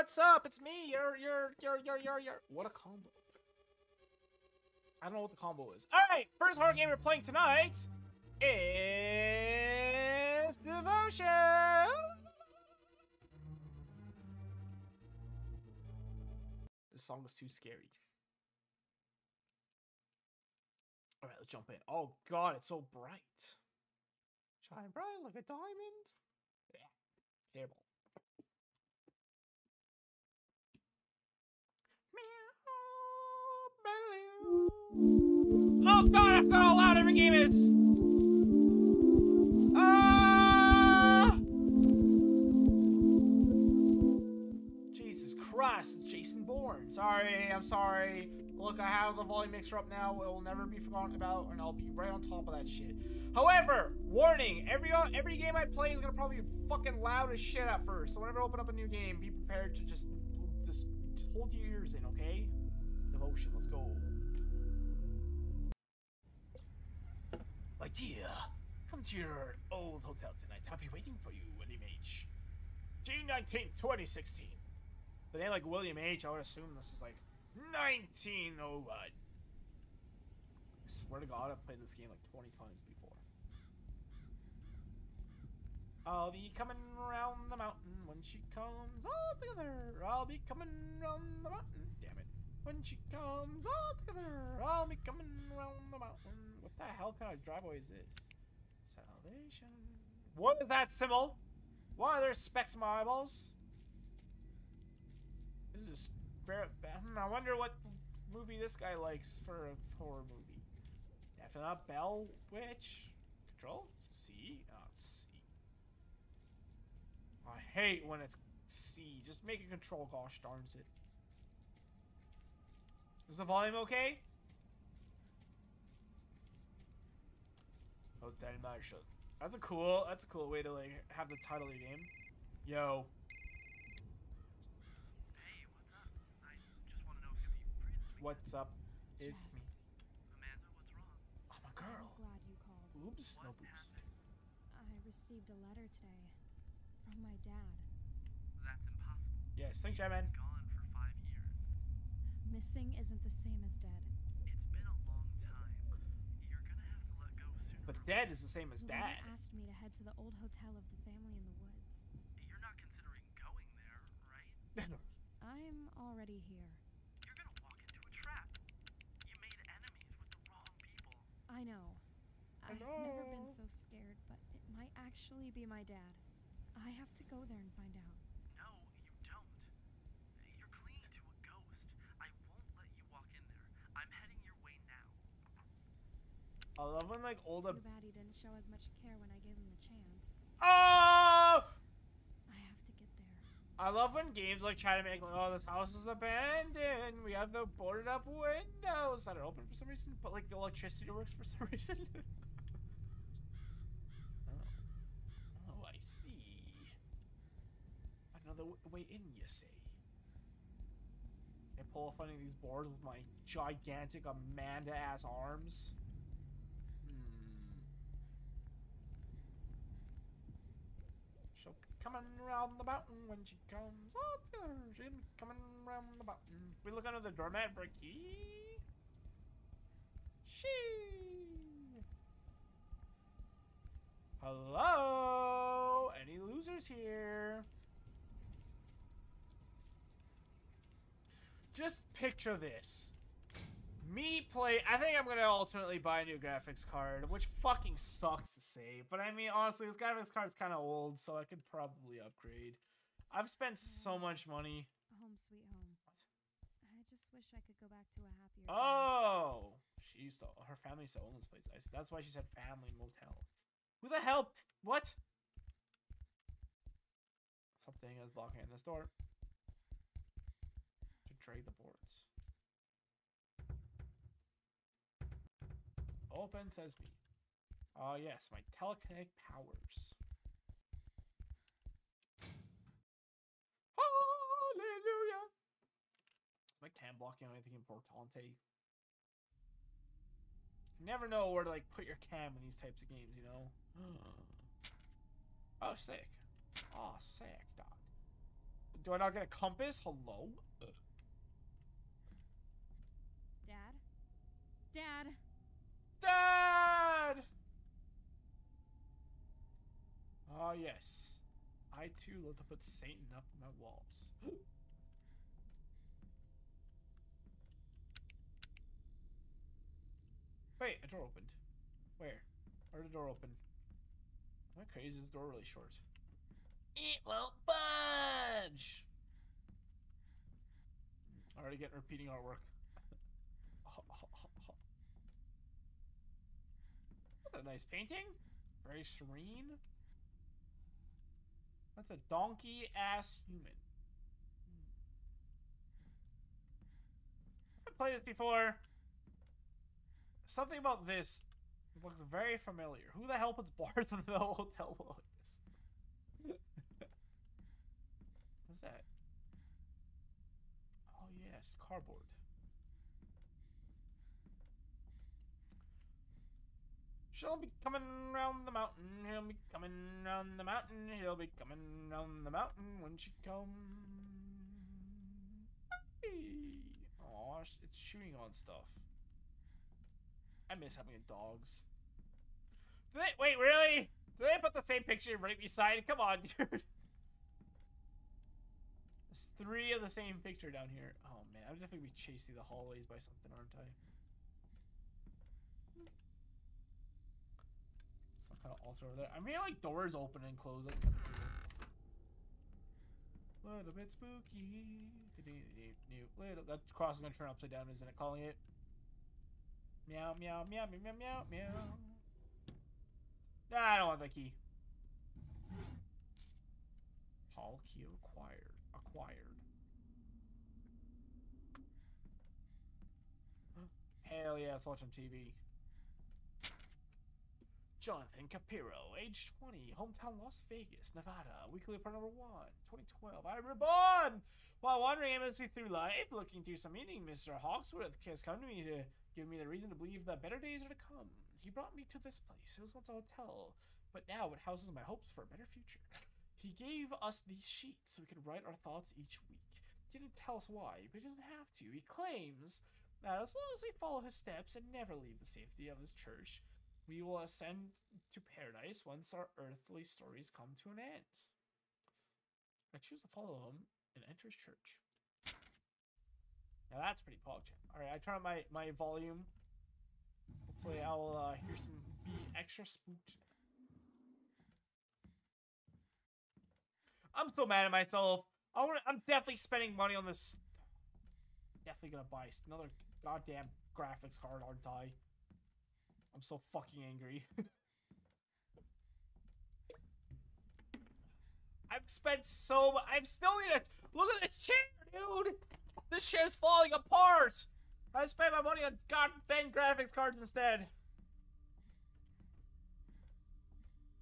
what's up? It's me. Your. What a combo. I don't know what the combo is. All right, first horror game we're playing tonight is Devotion. This song is too scary. All right, let's jump in. Oh God, it's so bright. Shine bright like a diamond. Yeah, terrible. Oh God, I forgot how loud every game is. Jesus Christ, it's Jason Bourne. Sorry, I'm sorry. Look, I have the volume mixer up now. It will never be forgotten about, and I'll be right on top of that shit. However, warning, every game I play is gonna probably be fucking loud as shit at first. So whenever I open up a new game, be prepared to just hold your ears in, okay? Devotion, let's go. My dear, come to your old hotel tonight. I'll be waiting for you, William H. June 19th, 2016. The name like William H, I would assume this is like 1901. I swear to God, I've played this game like 20 times before. I'll be coming around the mountain when she comes all together. I'll be coming around the mountain. Damn it. When she comes all together, I'll be coming around the mountain. What the hell kind of driveway is this? Salvation. What is that symbol? What are there specks in my eyeballs? This is a spirit. I wonder what movie this guy likes for a horror movie. Definitely not Bell Witch. Control? C? Oh, C. I hate when it's C. Just make it control, gosh darn it. Is the volume okay? Hotel Marshal. That's a cool way to like have the title of the game. Yo. Hey, what's up? I just want to know if you'll be free this weekend. What's up? It's me. Amanda, what's wrong? I'm a girl. I'm glad you called. Oops, no boobs. I received a letter today from my dad. That's impossible. Yes, thanks, man. Gone for 5 years. Missing isn't the same as dead. But dead is the same as dad. They asked me to head to the old hotel of the family in the woods. You're not considering going there, right? No. I'm already here. You're gonna walk into a trap. You made enemies with the wrong people. I know. I've never been so scared, but it might actually be my dad. I have to go there and find out. No, you don't. You're clinging to a ghost. I won't let you walk in there. I'm heading your way now. I love when like older. Too bad he didn't show as much care when I gave him the chance. Oh! I have to get there. I love when games like try to make like, oh, this house is abandoned. We have the boarded up windows that are open for some reason, but like the electricity works for some reason. Oh, I see. Another way in, you say. I pull off one of these boards with my gigantic Amanda-ass arms. Coming around the mountain when she comes out together. She's coming around the mountain. We look under the doormat for a key. She. Hello? Any losers here? Just picture this. Me play. I think I'm gonna ultimately buy a new graphics card, which fucking sucks to say. But I mean, honestly, this graphics card's kind of old, so I could probably upgrade. I've spent so much money. Home sweet home. What? I just wish I could go back to a happier. Oh, she used to. Her family used to own this place. That's why she said family motel. Who the hell? What? Something is blocking this door. To trade the boards. Open says me. Oh, yes, my telekinetic powers. Hallelujah! Is my cam blocking anything importante? You never know where to like put your cam in these types of games, you know? Oh, sick. Oh, sick, dog. Do I not get a compass? Hello? Dad? Dad? Dad! Oh, yes. I, too, love to put Satan up on my walls. Wait, a door opened. Where? Where did the door open? Am I crazy? This door really short. It won't budge! Already getting repeating artwork. That's a nice painting. Very serene. That's a donkey-ass human. I've played this before. Something about this looks very familiar. Who the hell puts bars in the hotel like this? What's that? Oh yes, cardboard. She'll be coming round the mountain, he'll be coming round the mountain, he'll be coming round the mountain when she comes. Hey. Aw, it's chewing on stuff. I miss having dogs. Did they, wait, really? Did they put the same picture right beside? Come on, dude. There's three of the same picture down here. Oh man, I'm definitely be chased through the hallways by something, aren't I? Some kind of altar over there. I mean, like doors open and close. That's kind of cool. Little bit spooky. Little, that crossing gonna turn upside down, isn't it? Calling it. Meow, meow, meow, meow, meow, meow, meow. Nah, I don't want that key. Hall key acquired. Hell yeah, let's watch some TV. Jonathan Capiro, age 20, hometown Las Vegas, Nevada, weekly report number 1, 2012. I reborn! While wandering aimlessly through life, looking through some meaning, Mr. Hawksworth has come to me to give me the reason to believe that better days are to come. He brought me to this place. It was once a hotel, but now it houses my hopes for a better future. He gave us these sheets so we could write our thoughts each week. He didn't tell us why, but he doesn't have to. He claims that as long as we follow his steps and never leave the safety of his church, we will ascend to paradise once our earthly stories come to an end. I choose to follow him and enter his church. Now that's pretty pogchamp. Alright, I turn up my volume. Hopefully I'll hear some extra spooked. I'm so mad at myself. I'm definitely spending money on this. Definitely gonna buy another goddamn graphics card, aren't I? I'm so fucking angry. I've spent so much. I've still need a look at this chair, dude. This chair's falling apart. I spent my money on goddamn graphics cards instead.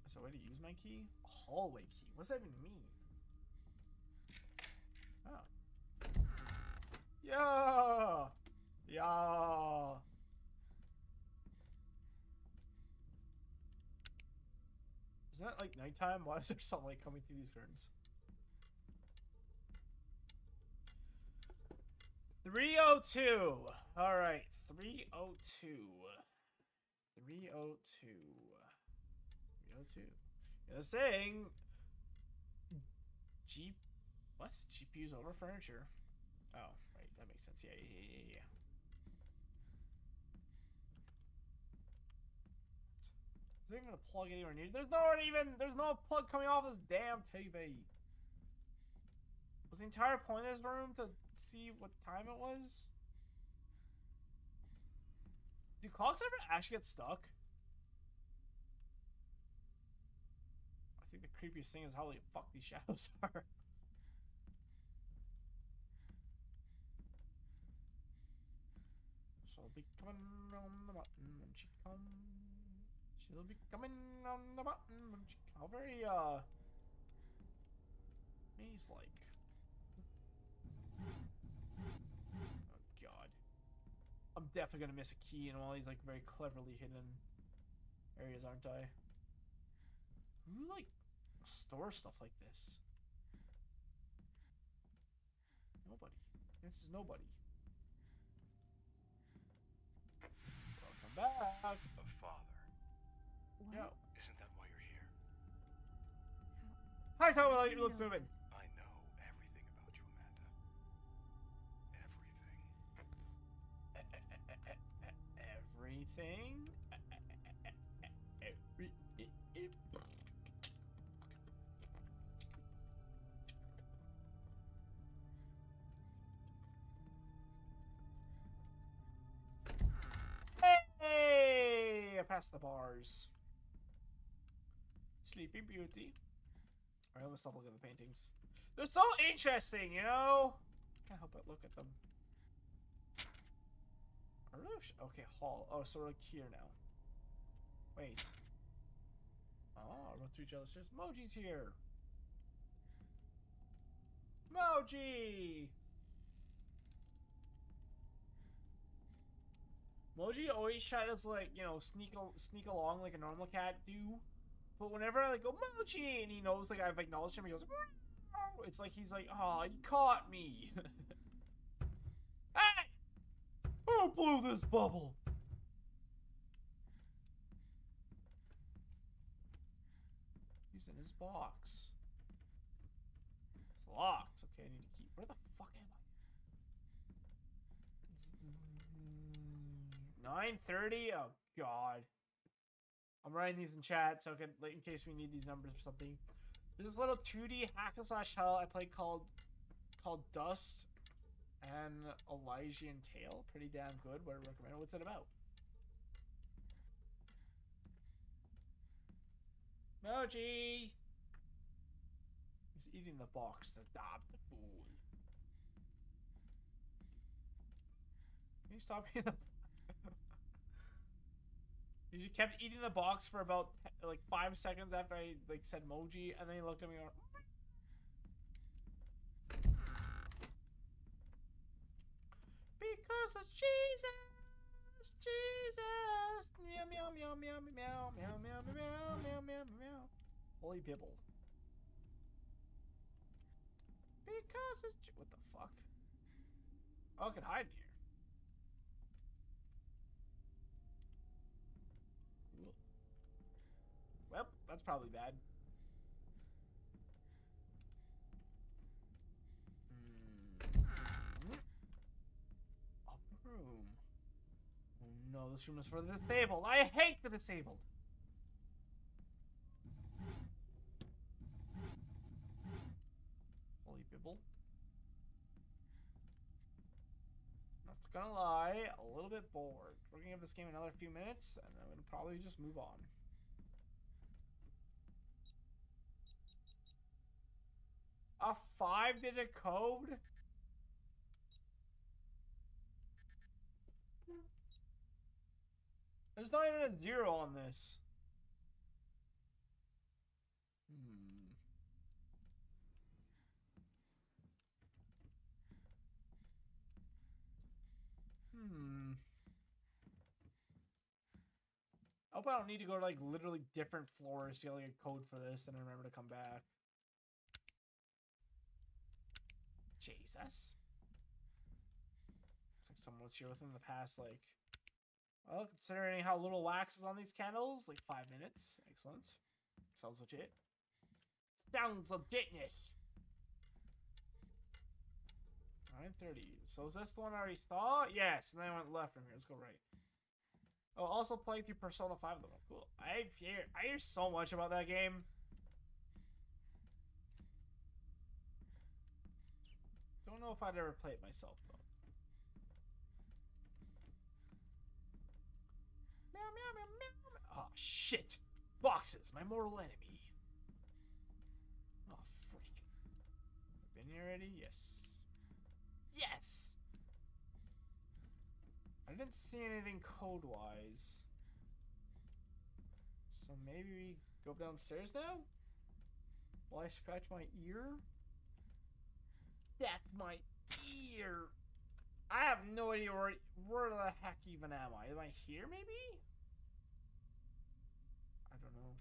Is there a way to use my key? A hallway key. What does that even mean? Oh. Yeah. Yeah. Isn't that like nighttime? Why is there sunlight coming through these curtains? 302! Alright, 302. 302. 302. They're saying what's GPUs over furniture? Oh, right, that makes sense. Yeah. Is there even a plug anywhere near? There's no plug coming off this damn TV. Was the entire point of this room to see what time it was? Do clocks ever actually get stuck? I think the creepiest thing is how the fuck these shadows are. She'll be coming around the mountain when she comes. She'll be coming on the button when she comes. How very, maze-like. Oh, God. I'm definitely gonna miss a key in all these, like, very cleverly hidden areas, aren't I? Who, like, stores stuff like this? Nobody. This is nobody. Welcome back. A father. What? Yeah. Isn't that why you're here? Hi, Tom. How you look swimming? I know everything about you, Amanda. Everything. Everything. I passed the bars. Sleepy Beauty. Alright, let's stop looking at the paintings. They're so interesting, you know? Can't help but look at them. I don't know if okay, hall. Oh, so we're like here now. Wait. Oh, we're through each other's stairs. Moji's here. Moji! Moji always tries to, like, you know, sneak along like a normal cat do. But whenever I, like, go, Moji! And he knows, like, I've acknowledged him, he goes, Meow! It's like he's like, aw, you caught me! Hey! Who blew this bubble? He's in his box. It's locked. Okay, I need to keep... Where the fuck am I? 9:30? Oh, God. I'm writing these in chat, so in case we need these numbers for something. There's this little 2D hack-and-slash title I played called Dust and Elysian Tail. Pretty damn good. What I recommend. What's it about? Moji! He's eating the box to dab the fool. Can you stop eating the box? He just kept eating the box for about like 5 seconds after I like said Moji, and then he looked at me and went, because it's Jesus, Jesus, meow meow meow meow meow meow meow meow meow meow meow. Holy bibble. Because it's what the fuck? Oh, I could hide in here. Well, that's probably bad. Mm. Up room. Oh no, this room is for the disabled. I hate the disabled. Holy bibble. Not gonna lie, a little bit bored. We're gonna give this game another few minutes, and I'm gonna probably just move on. A 5-digit code? There's not even a 0 on this. Hmm. Hmm. I hope I don't need to go to like literally different floors to get like a code for this and remember to come back. Jesus. Looks like someone was here within the past, like... Well, considering how little wax is on these candles, like 5 minutes. Excellent. Sounds legit. Sounds legitness! 9:30. So is this the one I already saw? Yes, and then I went left from here. Let's go right. Oh, also playing through Persona 5 of them. Cool. I hear so much about that game. Don't know if I'd ever play it myself though. Meow, meow, meow, meow, meow. Oh shit! Boxes, my mortal enemy. Oh freak! Been here already? Yes. Yes. I didn't see anything code-wise, so maybe we go downstairs now. Will I scratch my ear? That's my ear. I have no idea where the heck even am I? Am I here maybe? I don't know.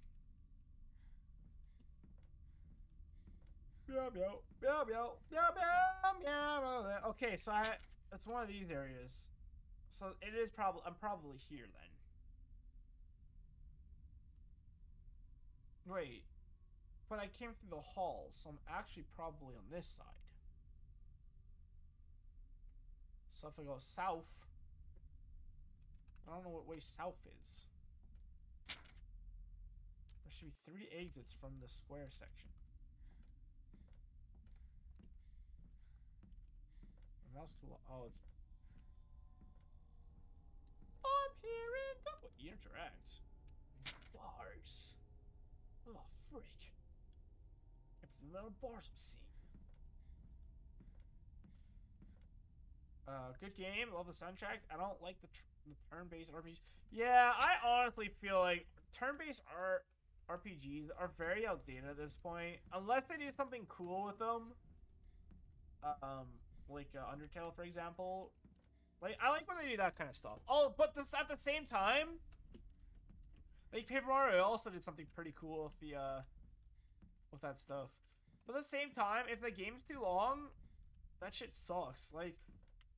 Meow, meow, meow, meow, meow, meow, meow. Okay, so that's one of these areas. So it is probably, I'm probably here then. Wait, but I came through the hall, so I'm actually probably on this side. So if I go south, I don't know what way south is. There should be 3 exits from the square section. My mouse too long. Oh, it's. I'm hearing double interact. Bars. Oh, freak. It's the amount of bars I'm seeing. Good game. Love the soundtrack. I don't like the turn-based RPGs. Yeah, I honestly feel like turn-based RPGs are very outdated at this point. Unless they do something cool with them. Like Undertale, for example. Like, I like when they do that kind of stuff. Oh, but this, at the same time, like Paper Mario also did something pretty cool with the with that stuff. But at the same time, if the game's too long, that shit sucks. Like,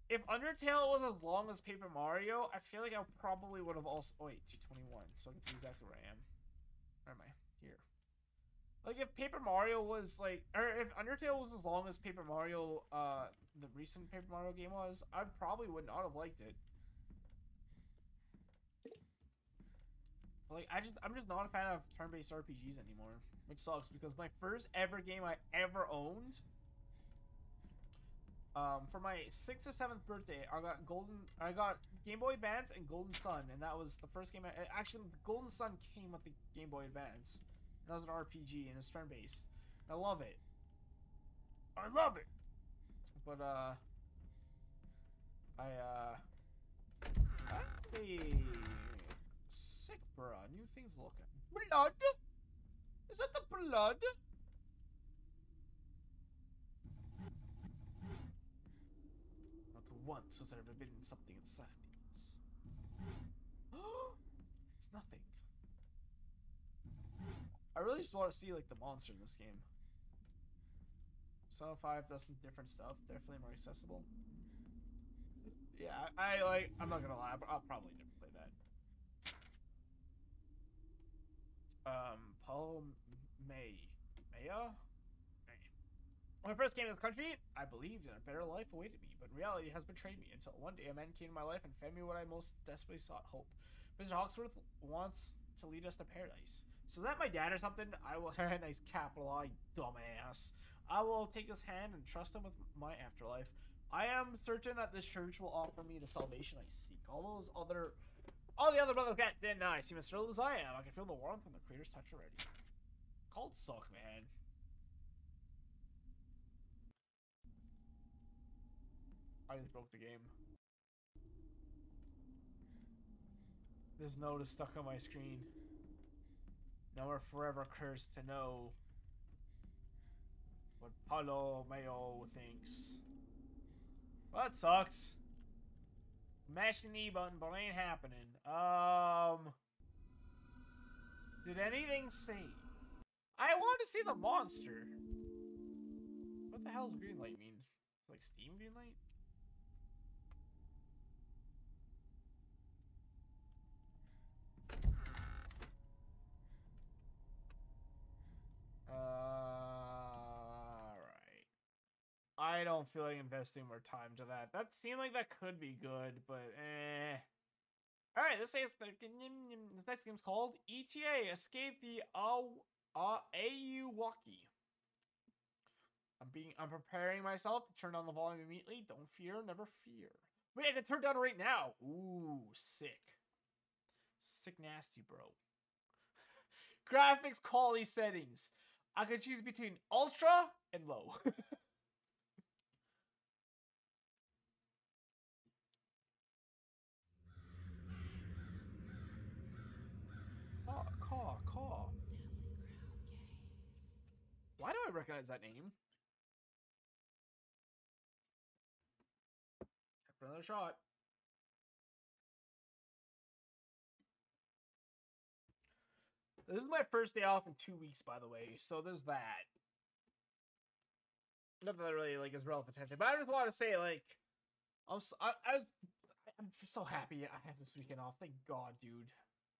if Undertale was as long as Paper Mario, I feel like I probably would have also... Oh, wait, 221, so I can see exactly where I am. Where am I? Here. Like, if Paper Mario was, like... Or if Undertale was as long as Paper Mario, the recent Paper Mario game was, I probably would not have liked it. But, like, I'm just not a fan of turn-based RPGs anymore. Which sucks, because my first ever game I ever owned... for my 6th or 7th birthday, I got Game Boy Advance and Golden Sun, and that was the first game. Actually, Golden Sun came with the Game Boy Advance. And that was an RPG and it's turn-based. I love it. I love it. But hey, sick, bruh. New things looking. Blood? Is that the blood? Once has there ever been something inside these? It's nothing. I really just want to see like the monster in this game. Persona 5 does some different stuff. Definitely more accessible. Yeah, I like. I'm not gonna lie. I'll probably never play that. Paul May, Maya. When I first came to this country, I believed in a better life awaited me, but reality has betrayed me until one day a man came to my life and fed me what I most desperately sought, hope. Mr. Hawksworth wants to lead us to paradise. So is that my dad or something? I will have nice capital I, dumbass. I will take his hand and trust him with my afterlife. I am certain that this church will offer me the salvation I seek. All the other brothers didn't I seem as thrilled as I am. I can feel the warmth from the creator's touch already. Cold suck, man. I just broke the game. This note is stuck on my screen. Now we're forever cursed to know what Palo Mayo thinks. Well, that sucks. Mash the E button, but it ain't happening. Did anything save? I want to see the monster. What the hell does green light mean? It's like Steam green light? Alright. I don't feel like investing more time to that. That seemed like that could be good, but eh. Alright, this next game's called ETA, Escape the Auwaki. I'm preparing myself to turn down the volume immediately. Don't fear, never fear. Wait, I can turn down right now. Ooh, sick. Sick nasty, bro. Graphics quality settings. I could choose between ultra and low. Caw. Why do I recognize that name? After another shot. This is my first day off in 2 weeks, by the way, so there's that. Nothing that really like is relevant to anything, but I just want to say like I'm just so happy I have this weekend off. Thank God, dude.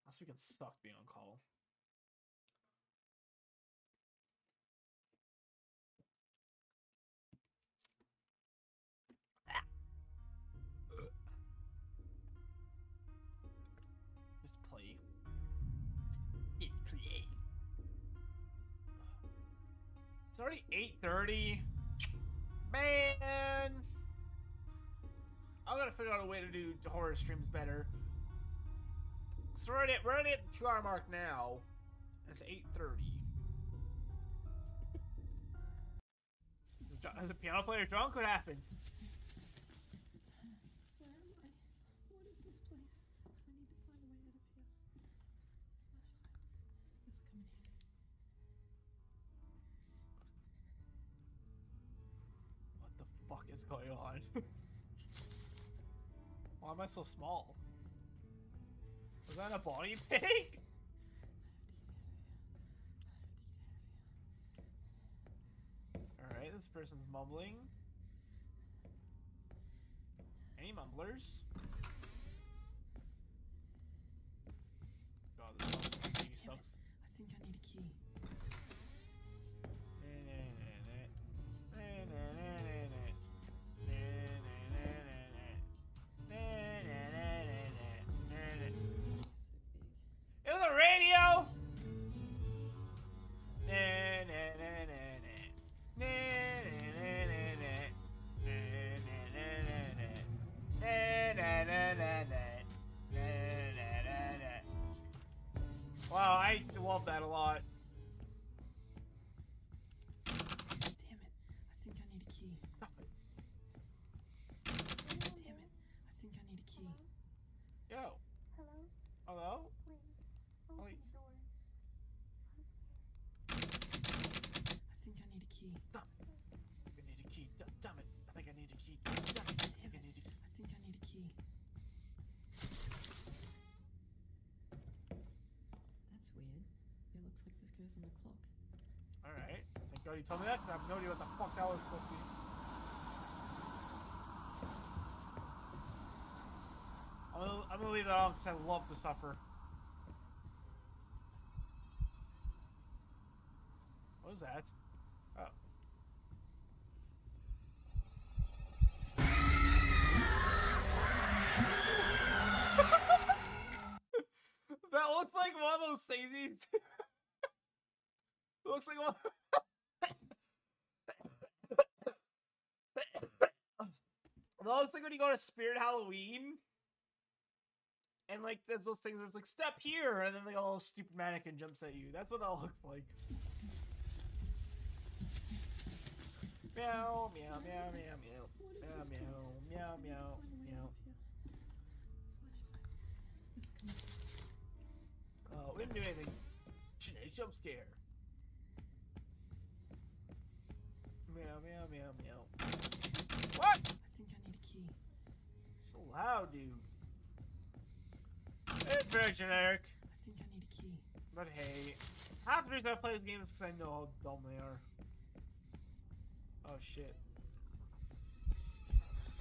Last weekend sucked being on call. It's already 8:30. Man, I'm gonna figure out a way to do horror streams better. So we're already at the 2-hour mark now. It's 8:30. Is the piano player drunk? What happened? Where am I? What is this place? I need to find a way out of here. This will come in handy. Fuck is going on? Why am I so small? Was that a body pig? Alright, this person's mumbling. Any mumblers? God, this house sucks. I think I need a key. Wow, I love that a lot. Damn it. I think I need a key. Stop it. Damn it. I think I need a key. Hello? Yo. Hello? Hello? Wait. Please. I think I need a key. Stop it. I think I need a key. Damn it. I think I need a key. Damn it. I think I need a key. I think I need a key. In the clock. Alright. Thank God you told me that, because I have no idea what the fuck that was supposed to be. I'm gonna leave that on because I love to suffer. What was that? Oh. That looks like one of those safeties. Looks like one. That looks like when you go to Spirit Halloween, and like there's those things where it's like step here, and then like a little stupid mannequin jumps at you. That's what that looks like. Meow, meow, meow, meow, meow, meow, meow, meow, meow, meow. Oh, we didn't do anything. Genetic jump scare. Meow, meow, meow, meow. What? I think I need a key. So loud, dude. It's very generic. I think I need a key. But hey, half the reason I play this game is because I know how dumb they are. Oh, shit.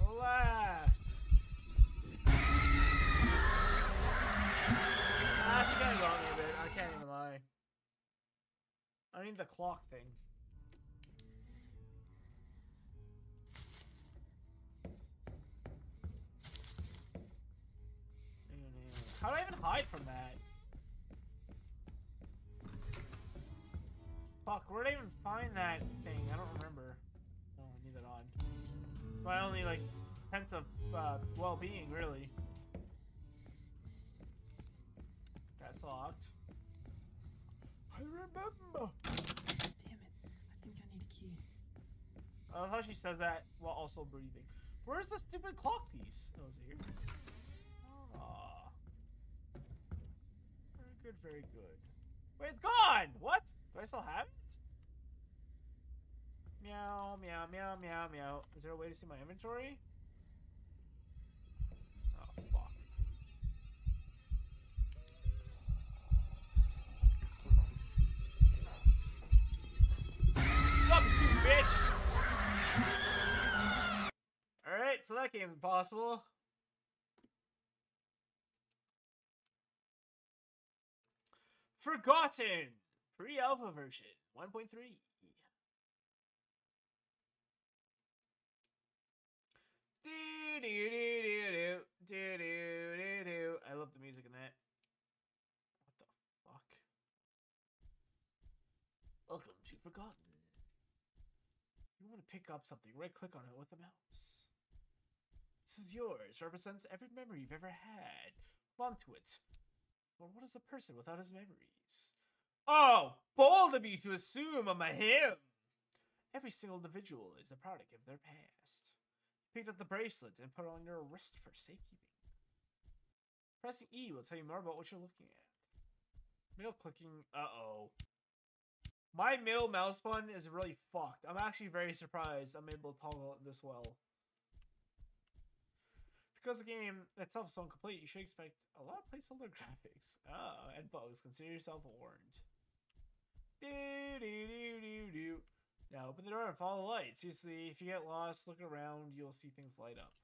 Relax. Ah, she kind of got me a bit. I can't even lie. I need the clock thing. How do I even hide from that? Fuck, where did I even find that thing? I don't remember. Oh, I need that on. It's my only, like, sense of well-being, really. That's locked. I remember! Damn it. I think I need a key. I love how she says that while also breathing. Where's the stupid clock piece? Oh, is it here? Oh. Good, very good. Wait, it's gone! What? Do I still have it? Meow, meow, meow, meow, meow. Is there a way to see my inventory? Oh, fuck. What's up, you stupid bitch? that game's impossible. Forgotten! Pre-alpha version 1.3. Do-do-do-do-do-do-do-do-do. I love the music in that. What the fuck? Welcome to Forgotten. You want to pick up something, right-click on it with the mouse. This is yours. Represents every memory you've ever had. Hold on to it. Or what is a person without his memories? Oh, bold of you to assume I'm a him! Every single individual is a product of their past. Picked up the bracelet and put it on your wrist for safekeeping. Pressing E will tell you more about what you're looking at. Middle clicking. Uh-oh. My middle mouse button is really fucked. I'm actually very surprised I'm able to toggle it this well. Because the game itself is so incomplete, you should expect a lot of placeholder graphics. Oh, and bugs. Consider yourself warned. Do-do-do-do-do. Now open the door and follow the light. Seriously, if you get lost, look around, you'll see things light up.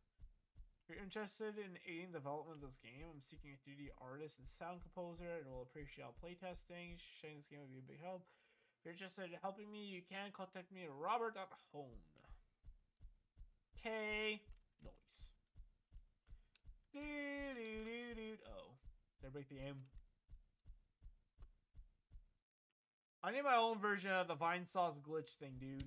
If you're interested in aiding the development of this game, I'm seeking a 3D artist and sound composer and will appreciate all playtesting. Sharing this game would be a big help. If you're interested in helping me, you can contact me at robert.hone. Okay. Noise. Oh. Did I break the aim? I need my own version of the Vine Sauce glitch thing, dude.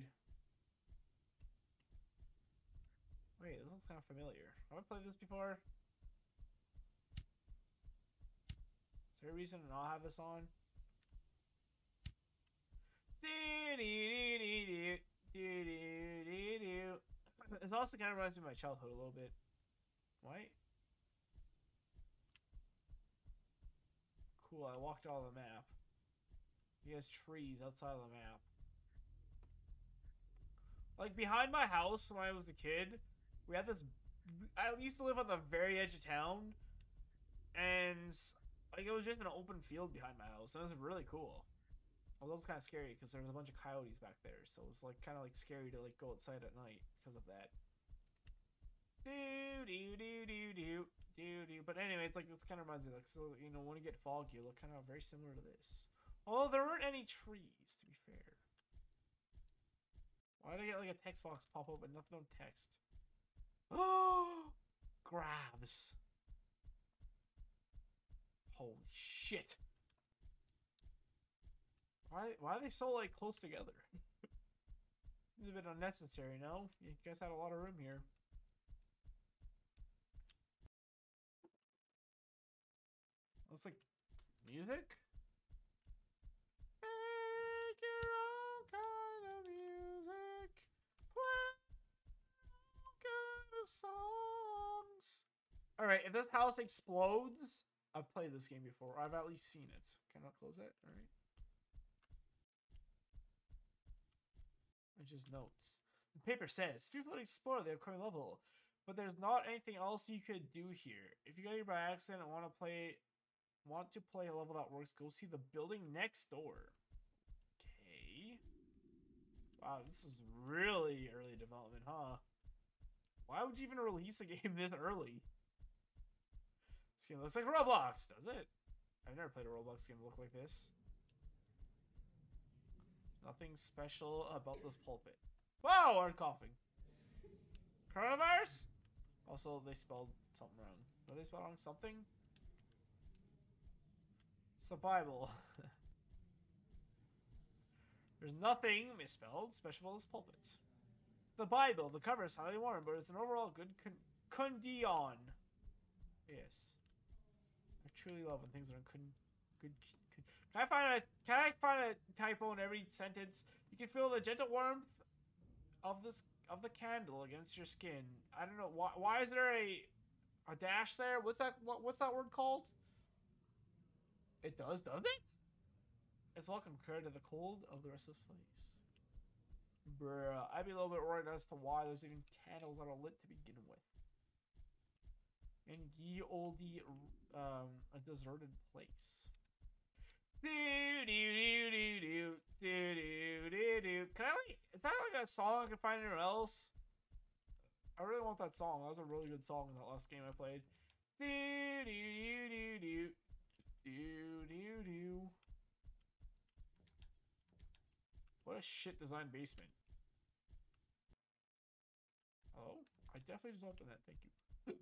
Wait, this looks kind of familiar. Have I played this before? Is there a reason to not have this on? This also kind of reminds me of my childhood a little bit. Right? Cool, I walked all the map. He has trees outside of the map. Like, behind my house when I was a kid, we had this... I used to live on the very edge of town. And, like, it was just an open field behind my house. And it was really cool. Although it was kind of scary because there was a bunch of coyotes back there. So it was, like, kind of, like, scary to, like, go outside at night because of that. But anyway, it's like, this kind of reminds me, like, so, you know, when you get foggy, you look kind of very similar to this. Although there weren't any trees, to be fair. Why did I get like a text box pop up with nothing on text? Oh, grabs. Holy shit. Why are they so like close together? It's a bit unnecessary, no? You guys had a lot of room here. Looks like music? Songs. All right, if this house explodes, I've played this game before. Or I've at least seen it. Can I close that? All right. It's just notes. The paper says, "Feel free to explore the upcoming level, but there's not anything else you could do here. If you got here by accident and want to play a level that works, go see the building next door." Okay. Wow, this is really early development, huh? Why would you even release a game this early? This game looks like Roblox, does it? I've never played a Roblox game that looked like this. Nothing special about this pulpit. Wow, I'm coughing. Coronavirus? Also, they spelled something wrong. Were they spelled wrong something? It's the Bible. There's nothing misspelled special about this pulpit. The Bible. The cover is highly worn, but it's an overall good condition. Yes, I truly love when things are in good. Can I find a typo in every sentence? You can feel the gentle warmth of the candle against your skin. I don't know why is there a dash there? What's that word called? It does, doesn't it? It's welcome compared to the cold of the restless place. Bruh, I'd be a little bit worried as to why there's even candles that are lit to begin with. In ye olde, a deserted place. Can I like, is that like a song I can find anywhere else? I really want that song. That was a really good song in that last game I played. Do do do do do do do. What a shit design basement. Oh, I definitely just opened that. Thank you.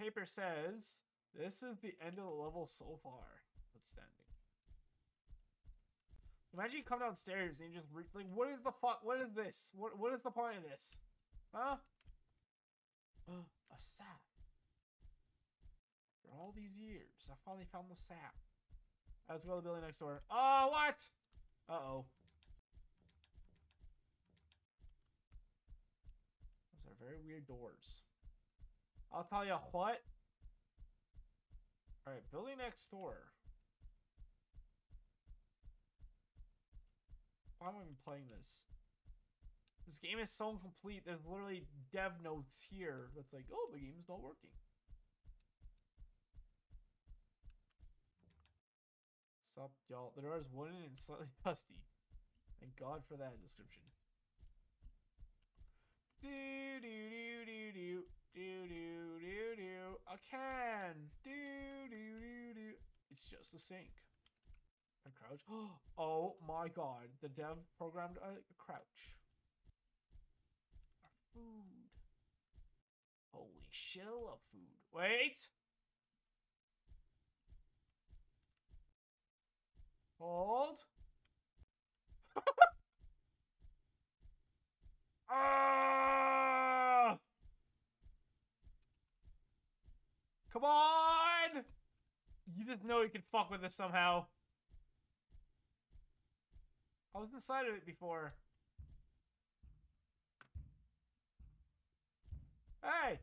Paper says this is the end of the level so far. Outstanding. Imagine you come downstairs and you just like, what is the fuck? What is this? What is the point of this? Huh? A sap. For all these years, I finally found the sap. Right, let's go to the building next door. Oh, what? Uh-oh. Those are very weird doors. I'll tell you what. All right, building next door. Why am I even playing this? This game is so incomplete. There's literally dev notes here that's like, oh, the game's not working. Sup, y'all. The door is wooden and slightly dusty. Thank God for that description. Do do do do do do do do do. I can do do do do. It's just a sink. I crouch. Oh my God! The dev programmed a crouch. Our food. Holy shit! I love food. Wait. Hold. Ah! Come on! You just know you can fuck with this somehow. I was inside of it before. Hey!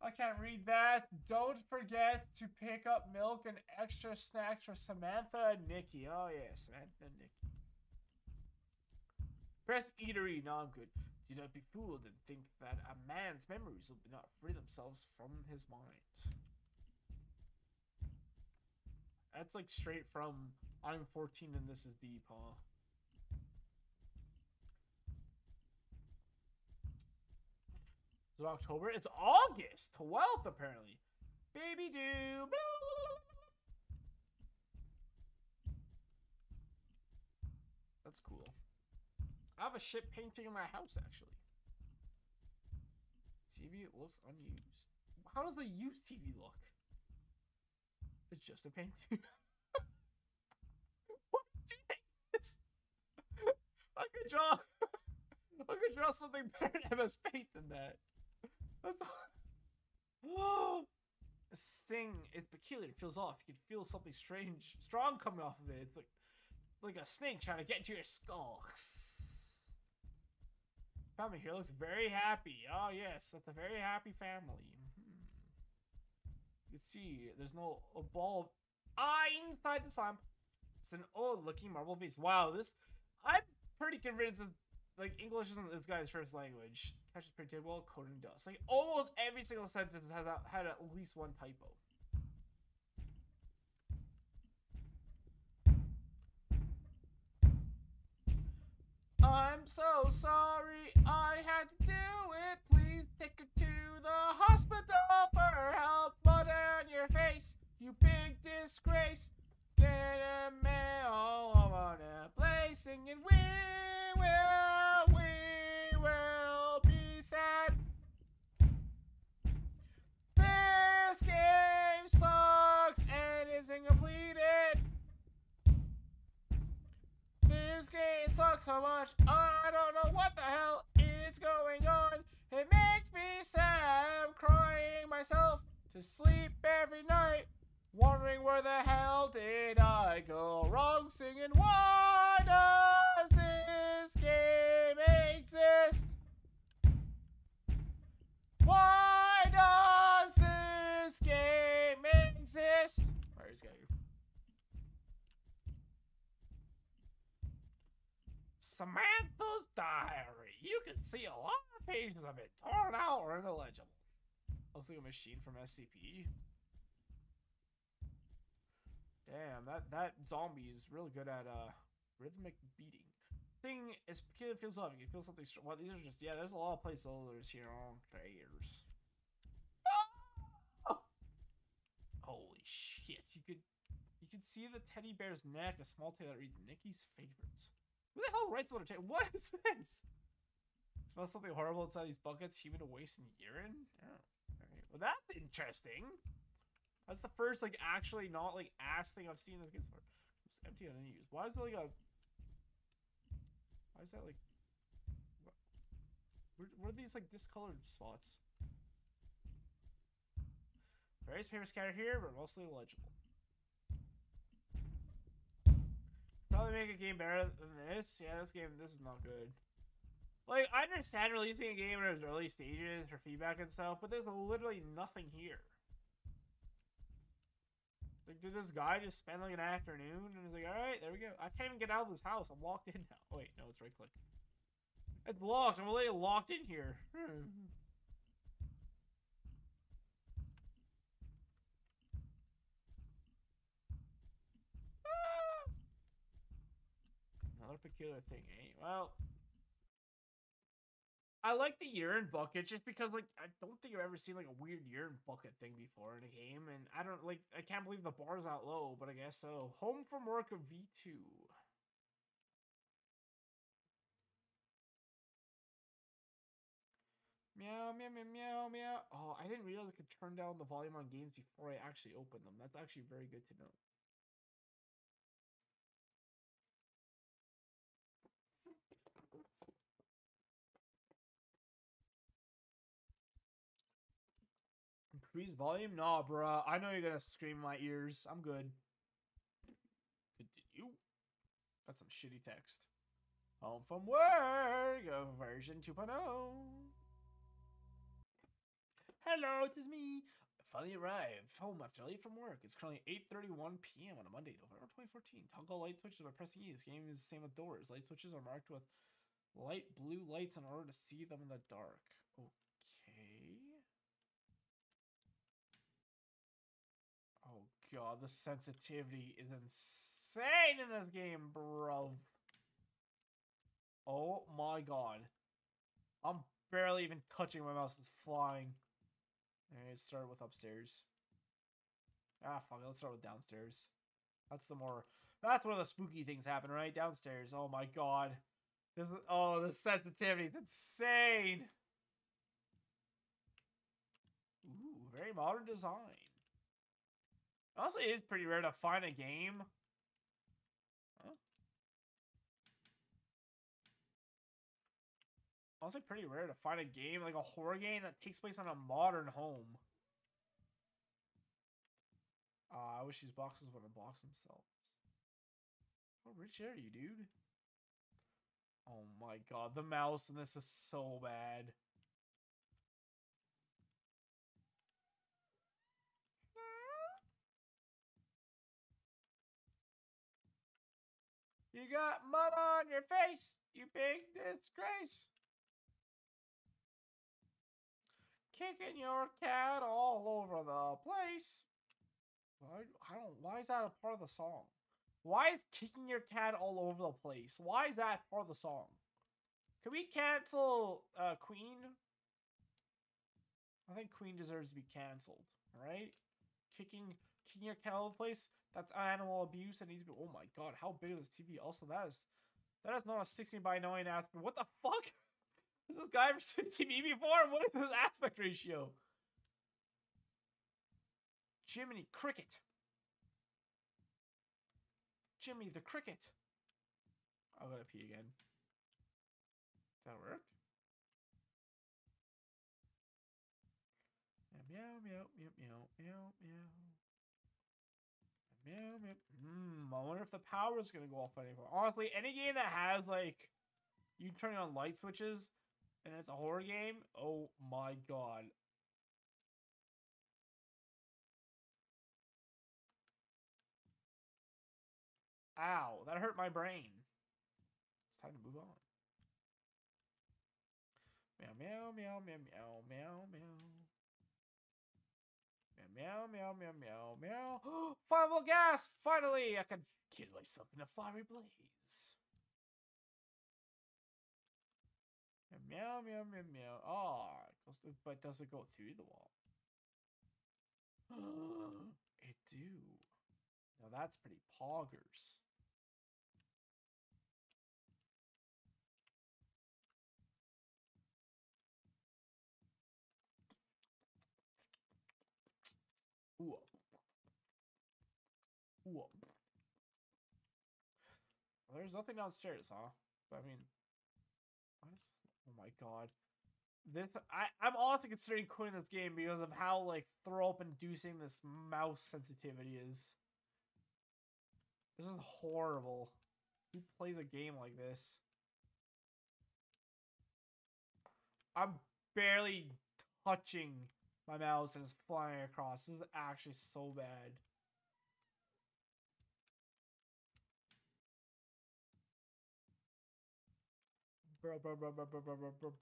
I can't read that. Don't forget to pick up milk and extra snacks for Samantha and Nikki. Oh yeah, Samantha and Nikki. Press eatery. No, I'm good. Do not be fooled and think that a man's memories will not free themselves from his mind. That's like straight from I'm 14 and this is deep, huh? Is it October? It's August 12th, apparently. Baby do. That's cool. I have a shit painting in my house, actually. TV, it looks unused. How does the used TV look? It's just a painting. What did you make this? I could draw something better than MS Paint than that. That's not... Whoa! This thing is peculiar. It feels off. You can feel something strange, strong coming off of it. It's like a snake trying to get into your skull. Family here looks very happy. Oh yes, that's a very happy family. Mm-hmm. You can see there's no a ball of inside this lamp. It's an old-looking marble vase. Wow, this I'm pretty convinced that like English isn't this guy's first language. Catches pretty table well, coated in dust. Like almost every single sentence has had at least one typo. I'm so sorry I had to do it. Please take her to the hospital for help. Put on your face, you big disgrace. Get a man all over the place singing, we will be sad. This game sucks and isn't completed. This game sucks so much, I don't know what the hell is going on. It makes me sad, I'm crying myself to sleep every night, wondering where the hell did I go wrong, singing, why does this game exist? Why does this game exist? Alright, he's got you. Samantha's diary. You can see a lot of pages of it, torn out or illegible. Looks like a machine from SCP. Damn, that zombie is really good at rhythmic beating. Thing is, it feels loving. It feels something strong. Well, these are just, yeah, there's a lot of placeholders here on players. Oh! Holy shit, you could see the teddy bear's neck, a small tail that reads Nikki's favorites. Who the hell writes Undertale? What is this? Smells something horrible inside these buckets, human waste and urine? Yeah. Alright. Well, that's interesting. That's the first, like, actually not, like, ass thing I've seen in this game so far. It's empty and unused. Why is there, like, a... Why is that, like... What? What are these, like, discolored spots? Various papers scattered here, but mostly illegible. Probably make a game better than this. Yeah, this is not good. Like, I understand releasing a game in its early stages for feedback and stuff, but there's literally nothing here. Like, did this guy just spend like an afternoon and was like, alright, there we go. I can't even get out of this house. I'm locked in now. Oh, wait, no, it's right click. It's locked. I'm already locked in here. Another peculiar thing, eh? Well, I like the urine bucket just because, like, I don't think I've ever seen, like, a weird urine bucket thing before in a game. And I don't, like, I can't believe the bar's out low, but I guess so. Home from work of V2. Meow, meow, meow, meow, meow. Oh, I didn't realize I could turn down the volume on games before I actually opened them. That's actually very good to know. Increase volume? Nah, bruh. I know you're gonna scream in my ears. I'm good. Continue. Got some shitty text. Home from work of version 2.0. Hello, it is me. I finally arrived home after late from work. It's currently 8:31 p.m. on a Monday, November 2014. Toggle light switches by pressing E. This game is the same with doors. Light switches are marked with light blue lights in order to see them in the dark. Okay. God, the sensitivity is insane in this game, bro. Oh my god. I'm barely even touching my mouse. It's flying. Alright, start with upstairs. Ah, fuck it. Let's start with downstairs. That's where the spooky things happen, right? Downstairs. Oh my god. Oh, the sensitivity is insane. Ooh, very modern design. Honestly, it is pretty rare to find a game. Huh? Honestly, pretty rare to find a game, like a horror game, that takes place on a modern home. I wish these boxes would unbox themselves. How rich are you, dude? Oh my god, the mouse in this is so bad. You got mud on your face, you big disgrace. Kicking your cat all over the place. Why is that a part of the song? Why is kicking your cat all over the place? Why is that part of the song? Can we cancel Queen? I think Queen deserves to be canceled, alright? Kicking your cat all over the place? That's animal abuse and needs to be. Oh my god, how big is this TV? Also, that is not a 16:9 aspect. What the fuck? Has this guy ever seen TV before? What is this aspect ratio? Jiminy Cricket. Jimmy the Cricket. I'm gonna pee again. That'll work. Meow meow meow meow meow meow. I wonder if the power is gonna go off anymore. Honestly, any game that has like you turn on light switches and it's a horror game, oh my god. Ow, that hurt my brain. It's time to move on. Meow, meow, meow, meow, meow, meow, meow. Meow, meow, meow, meow, meow. Flammable gas! Finally! I can kill myself in a fiery blaze. Meow, meow, meow, meow. Ah, oh, but does it go through the wall? It do. Now that's pretty poggers. Ooh. Ooh. Well, there's nothing downstairs, huh? But, I mean, oh my god. This I'm also considering quitting this game because of how like throw up inducing this mouse sensitivity is. This is horrible. Who plays a game like this? I'm barely touching my mouse and it's flying across. This is actually so bad.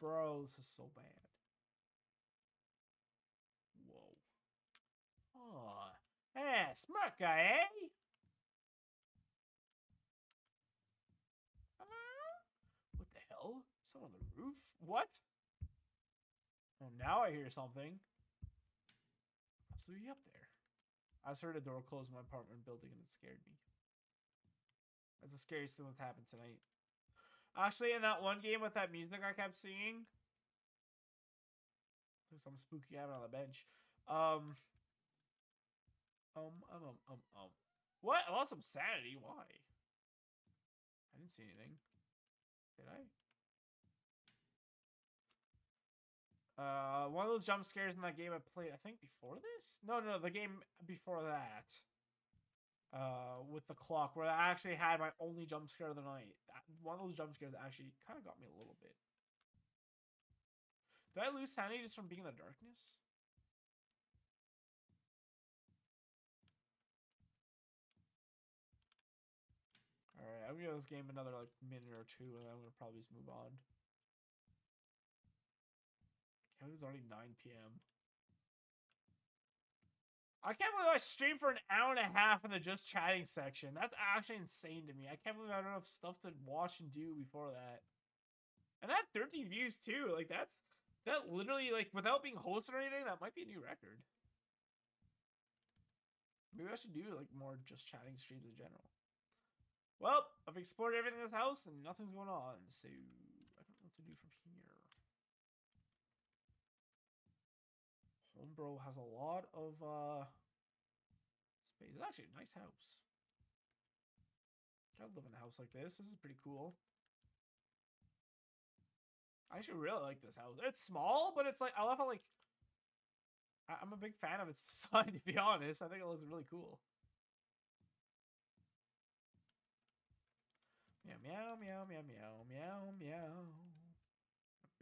Bro, this is so bad. Whoa. Oh, hey, smart guy, eh? What the hell? Someone on the roof? What? Oh, now I hear something. What's really up there? I just heard a door close in my apartment building and it scared me. That's the scariest thing that's happened tonight. Actually, in that one game with that music I kept singing, there's some spooky habit on the bench. What? I lost some sanity. Why? I didn't see anything. Did I? One of those jump scares in that game I played, I think, before this? No, the game before that. With the clock, where I actually had my only jump scare of the night. One of those jump scares actually kind of got me a little bit. Did I lose sanity just from being in the darkness? Alright, I'm gonna give this game another like minute or two, and then I'm gonna probably just move on. Okay, it's already 9 PM. I can't believe I streamed for an hour and a half in the just chatting section. That's actually insane to me. I can't believe I don't have stuff to watch and do before that. And I had 13 views too. Like that literally like without being hosted or anything, that might be a new record. Maybe I should do like more just chatting streams in general. Well, I've explored everything in this house and nothing's going on, so I don't know what to do from here. Homebro has a lot of space. It's actually a nice house. I'd live in a house like this. This is pretty cool. I actually really like this house. It's small, but it's like I love how like I'm a big fan of its design. To be honest, I think it looks really cool. Meow meow meow meow meow meow meow meow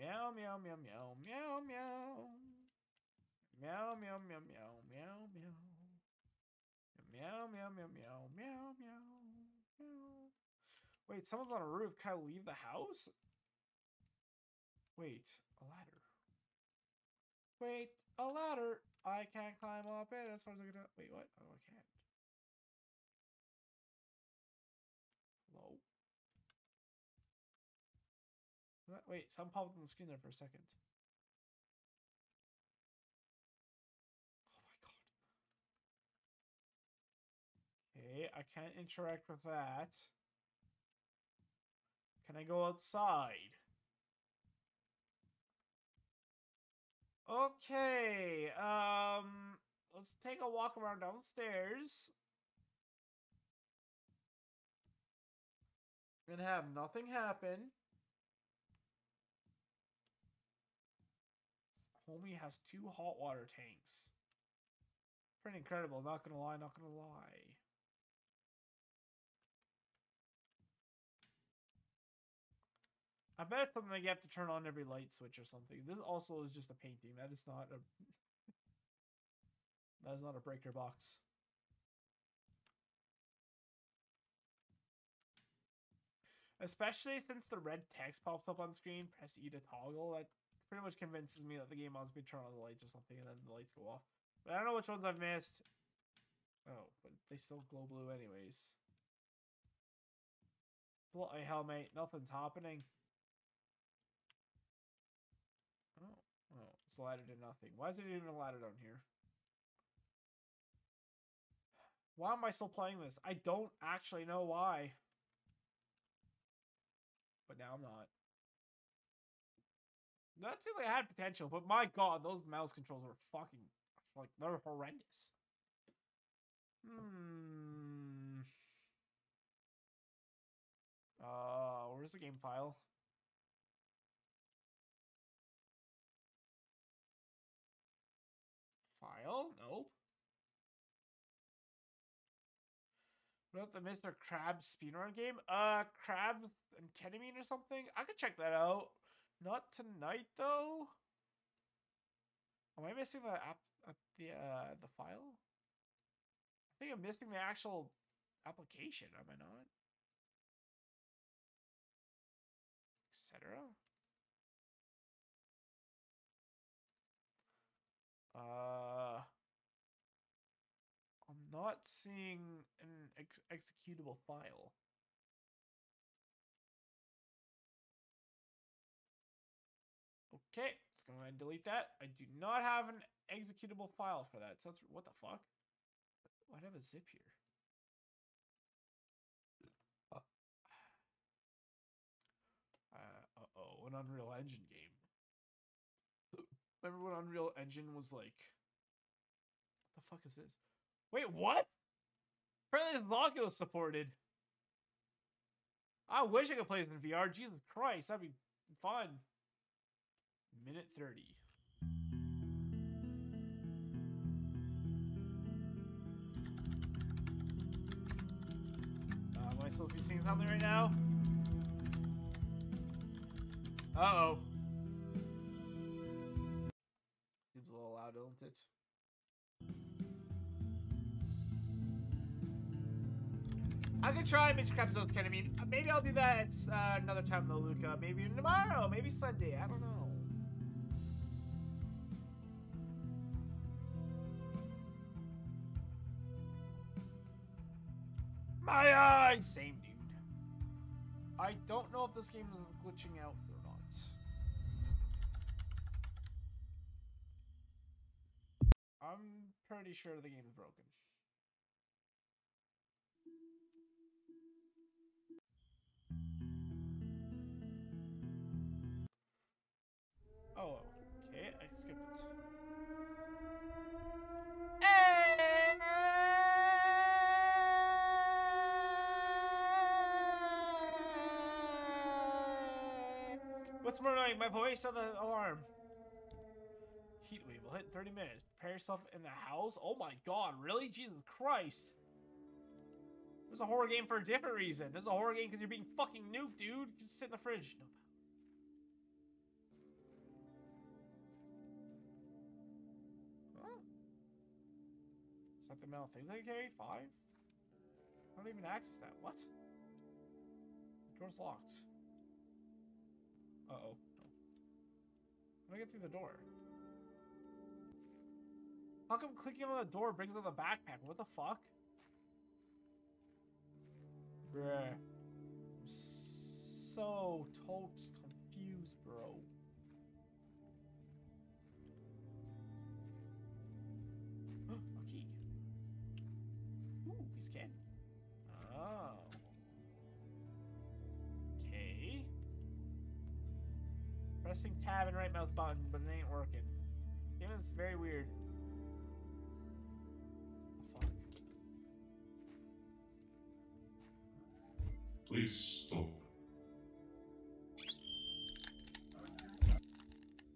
meow meow meow meow meow. Meow meow meow meow meow meow meow meow meow meow meow meow. Wait, someone's on a roof. Can I leave the house? Wait, a ladder. Wait, a ladder. I can't climb up it as far as I can. Wait, what? Oh, I can't. Hello? Wait, something popped on the screen there for a second. I can't interact with that. Can I go outside? Okay. Let's take a walk around downstairs. And have nothing happen. Homie has 2 hot water tanks. Pretty incredible. Not gonna lie, not gonna lie. I bet it's something that you have to turn on every light switch or something. This also is just a painting. That is not a... that is not a breaker box. Especially since the red text pops up on screen. Press E to toggle. That pretty much convinces me that the game wants me to turn on the lights or something, and then the lights go off. But I don't know which ones I've missed. Oh, but they still glow blue anyways. Bloody hell, mate. Nothing's happening. Oh, oh, it's ladder to nothing. Why is it even a ladder down here? Why am I still playing this? I don't actually know why. But now I'm not. That seemed like I had potential, but my god, those mouse controls are fucking... like, they're horrendous. Hmm. Where's the game file? File? Nope. What about the Mr. Krabs speedrun game? Krabs and ketamine or something? I could check that out. Not tonight, though. Am I missing the app at the file? I think I'm missing the actual application, am I not? Etc. I'm not seeing an executable file. Okay, let's go ahead and delete that. I do not have an executable file for that. So that's what the fuck? Why do I have a zip here? Uh-oh, an Unreal Engine game. Remember when Unreal Engine was like... what the fuck is this? Wait, what? Apparently this is Oculus supported. I wish I could play this in VR. Jesus Christ, that'd be fun. Minute 30. Am I supposed to be singing something right now? Uh-oh. Seems a little loud, doesn't it? I could try Mr. Krabs' Oath Ketamine. Maybe I'll do that at another time though, Luca. Maybe tomorrow, maybe Sunday, I don't know. My eyes! Same dude. I don't know if this game is glitching out or not. I'm pretty sure the game is broken. Oh, okay, I skipped it. What's more annoying, my voice or the alarm? Heatwave will hit in 30 minutes. Prepare yourself in the house? Oh my god, really? Jesus Christ. This is a horror game for a different reason. This is a horror game because you're being fucking nuked, dude. Just sit in the fridge. No. Huh? Is that the amount of things I can carry? 5? I don't even access that. What? The door's locked. Uh-oh. No. How do I get through the door? How come clicking on the door brings up the backpack? What the fuck? Bruh. I'm so totes confused, bro. A key. Ooh, we scan. Oh. Okay. Pressing tab and right mouse button, but it ain't working. Game is very weird. Fuck. Please stop.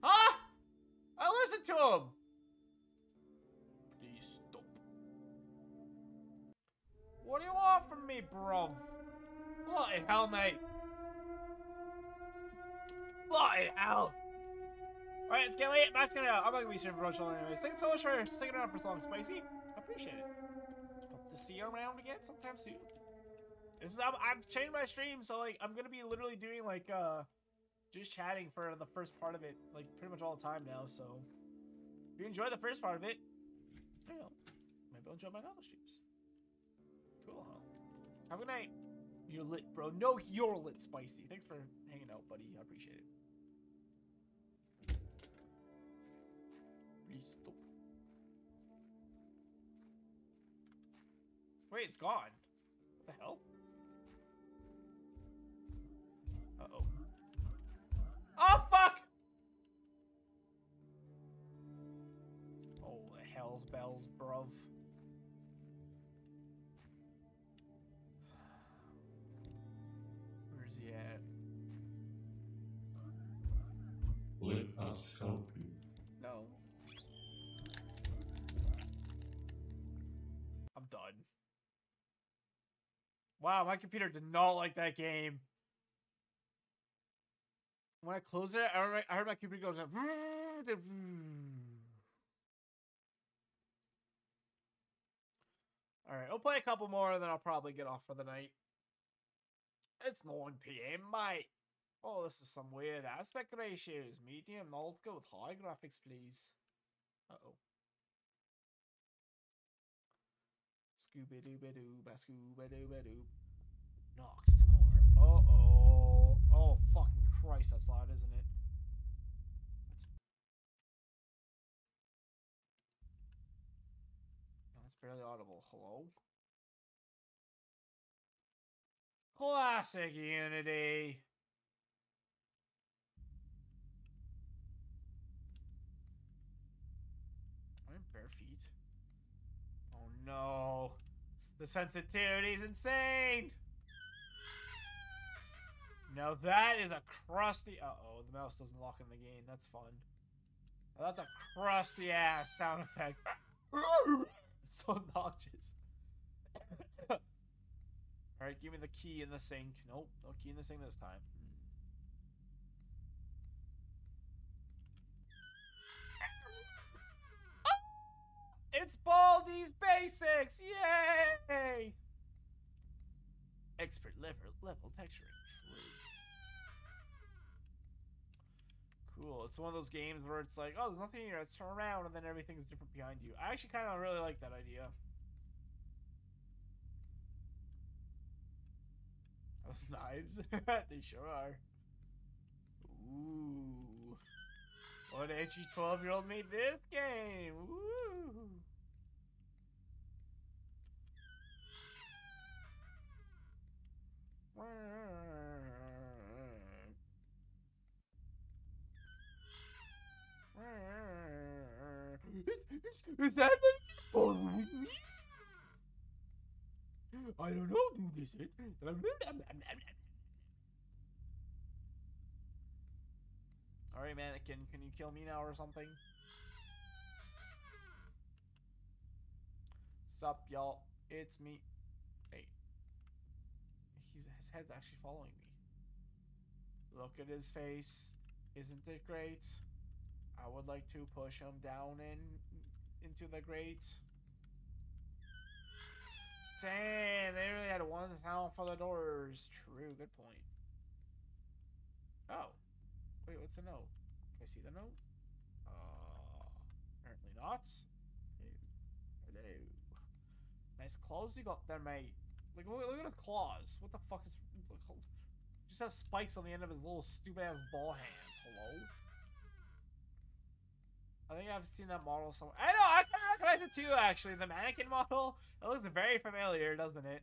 Huh? I listened to him! Please stop. What do you want from me, bruv? Bloody hell, mate. Bloody hell! Alright, it's getting late. That's gonna, I'm not gonna be super emotional anyways. Thanks so much for sticking around for so long, Spicy. I appreciate it. Hope to see you around again sometime soon. This is, I've changed my stream, so like, I'm gonna be literally doing like, just chatting for the first part of it, like, pretty much all the time now, so if you enjoy the first part of it, I don't know, maybe I'll enjoy my other streams. Cool, huh? Have a good night. You're lit, bro. No, you're lit, Spicy. Thanks for hanging out, buddy. I appreciate it. Please stop. Wait, it's gone. What the hell? Uh-oh. Oh, fuck! Oh, the hell's bells, bruv. Where's he at? Let us help you. No. I'm done. Wow, my computer did not like that game. When I closed it, I heard my computer go like, alright, I'll play a couple more and then I'll probably get off for the night. It's 9 PM, mate. Oh, this is some weird aspect ratios. Medium, now let's go with high graphics, please. Uh-oh. Scooby-dooby-doo, bascooby-dooby-doo. Knocks to more. Uh-oh. Oh, fucking Christ, that's loud, isn't it? That's barely audible. Hello? Classic Unity. I'm bare feet. Oh no. The sensitivity's insane. Now that is a crusty. Uh-oh, the mouse doesn't lock in the game. That's fun. Now that's a crusty ass sound effect. It's so obnoxious. All right, give me the key in the sink. Nope, no key in the sink this time. Oh, it's Baldi's Basics! Yay! Expert level texturing. Cool. It's one of those games where it's like, oh, there's nothing here. Let's turn around, and then everything's different behind you. I actually kind of really like that idea. Those knives? They sure are. Ooh. What itchy 12-year-old made this game? Ooh. Is that following me? I don't know who this is. Alright, mannequin, can you kill me now or something? Sup, y'all? It's me. Hey. His head's actually following me. Look at his face. Isn't it great? I would like to push him down into the grate. Damn, they really had one sound for the doors. True, good point. Oh. Wait, what's the note? Can I see the note? Apparently not. Hello. Nice claws you got there, mate. Like, look at his claws. What the fuck is... Look, just has spikes on the end of his little stupid-ass ball hands. Hello? I think I've seen that model somewhere. I know, I kind of recognize it too, actually. The mannequin model. It looks very familiar, doesn't it?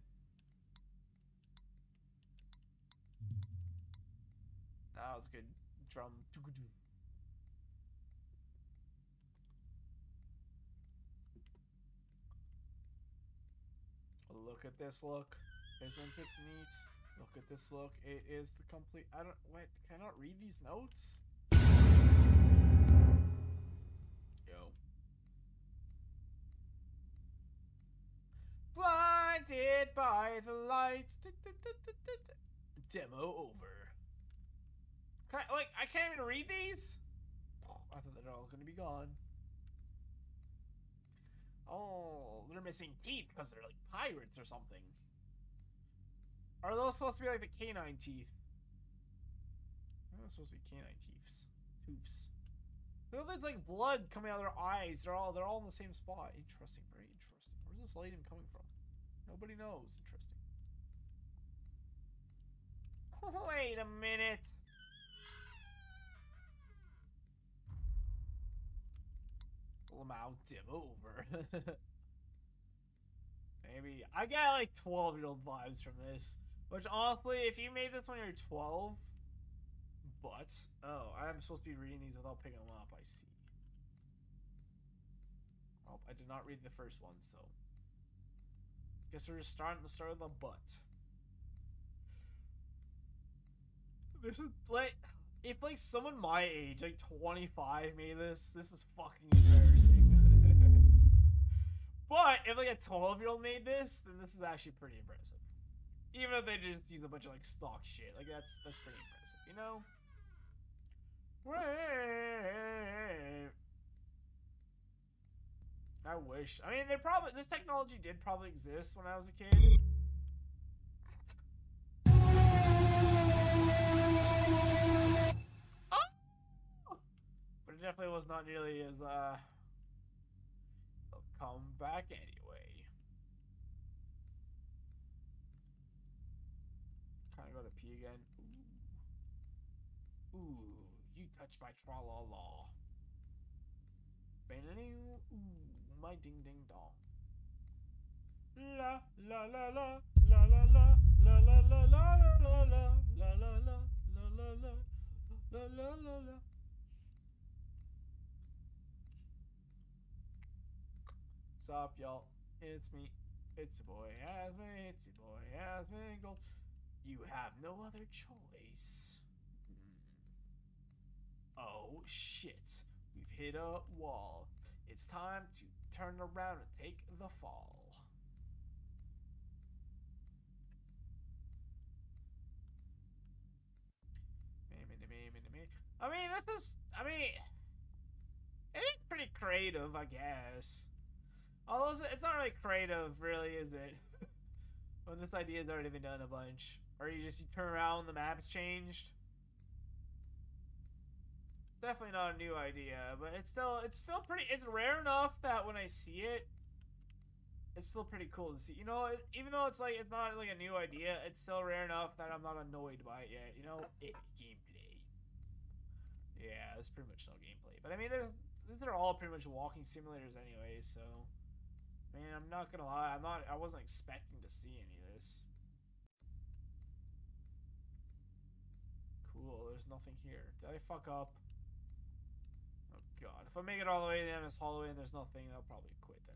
That was a good drum. Look at this look. Isn't it neat? Look at this look. It is the complete... I don't... Wait, can I not read these notes? Yo. Blinded by the lights. Demo over. Can I, like, I can't even read these? I thought they're all gonna be gone. Oh, they're missing teeth because they're like pirates or something. Are those supposed to be like the canine teeth? They're supposed to be canine teeths. Toofs. Look, there's like blood coming out of their eyes. They're all in the same spot. Interesting, very interesting. Where's this light even coming from? Nobody knows. Interesting. Wait a minute. Lamau, dim over. Maybe I got like 12-year-old vibes from this. Which honestly, if you made this when you're 12. But, oh, I'm supposed to be reading these without picking them up, I see. Oh, I did not read the first one, so. Guess we're just starting to start with the butt. This is, like, if, like, someone my age, like, 25 made this, this is fucking embarrassing. But, if, like, a 12-year-old made this, then this is actually pretty impressive. Even if they just use a bunch of, like, stock shit, like, that's pretty impressive, you know? I wish. I mean, this technology did probably exist when I was a kid. Oh! But it definitely was not nearly as, I'll come back anyway. Kinda gotta pee again. Ooh. Ooh. You touch my tra-la-la. Ooh, my ding-ding-dong. La la la la la la la la la la la la la la la la la la la la. What's up, y'all? It's me. It's a boy as me. It's a boy as me. Go. You have no other choice. Oh shit, we've hit a wall. It's time to turn around and take the fall. I mean, this is, I mean, it is pretty creative, I guess. Although it's not really creative, really, is it? When this idea's already been done a bunch. Or you turn around, the map's changed. Definitely not a new idea, but it's still pretty, it's rare enough that when I see it, it's still pretty cool to see. You know, even though it's like, it's not like a new idea, it's still rare enough that I'm not annoyed by it yet, you know? Gameplay. Yeah, it's pretty much no gameplay. But I mean, these are all pretty much walking simulators anyway, so. I mean, I'm not gonna lie, I wasn't expecting to see any of this. Cool, there's nothing here. Did I fuck up? God, if I make it all the way down this hallway and there's nothing, I'll probably quit then.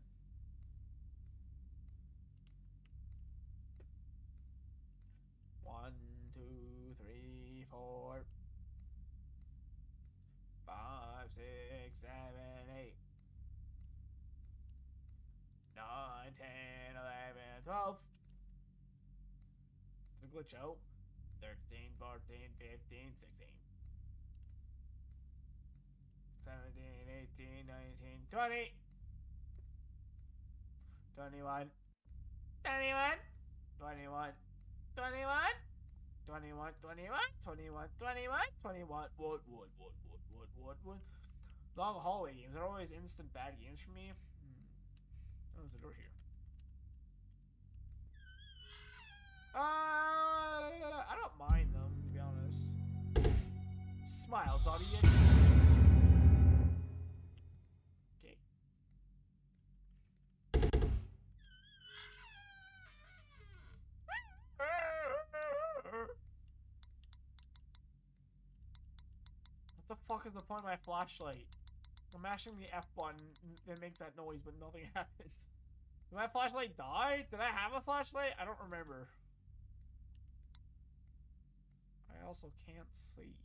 One, two, three, four, five, six, 7, 8, 9, 10, 11, 12. Did it glitch out? 13, 14, 15, 16. 17, 18, 19, 20, 21, 21, 21, 21, 21, 21, 21, 21, 21, what? Long hallway games are always instant bad games for me. Oh, there's a door here. I don't mind them, to be honest. Smile, Bobby. What the fuck is the point of my flashlight? I'm mashing the F button and it makes that noise, but nothing happens. Did my flashlight die? Did I have a flashlight? I don't remember. I also can't see.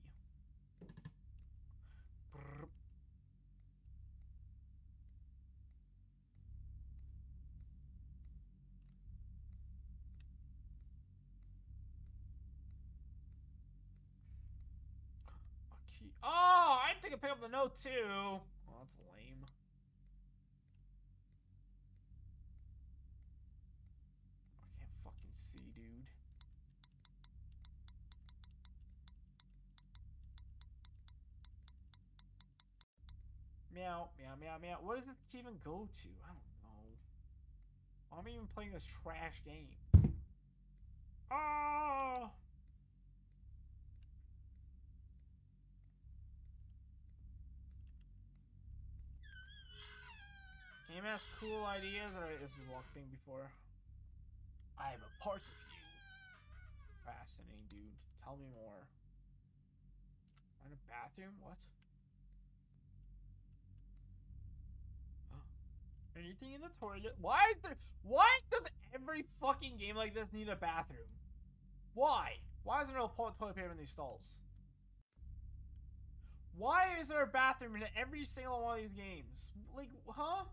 Brr. Oh, I didn't think I'd pick up the note too. Oh, that's lame. I can't fucking see, dude. Meow, meow, meow, meow. What does it even go to? I don't know. Why am I even playing this trash game? Oh! Game has cool ideas, or is this walk thing before? I am a part of you. Fascinating, dude. Tell me more. In a bathroom? What? Anything in the toilet? Why is there? Why does every fucking game like this need a bathroom? Why? Why is there no toilet paper in these stalls? Why is there a bathroom in every single one of these games? Like, huh?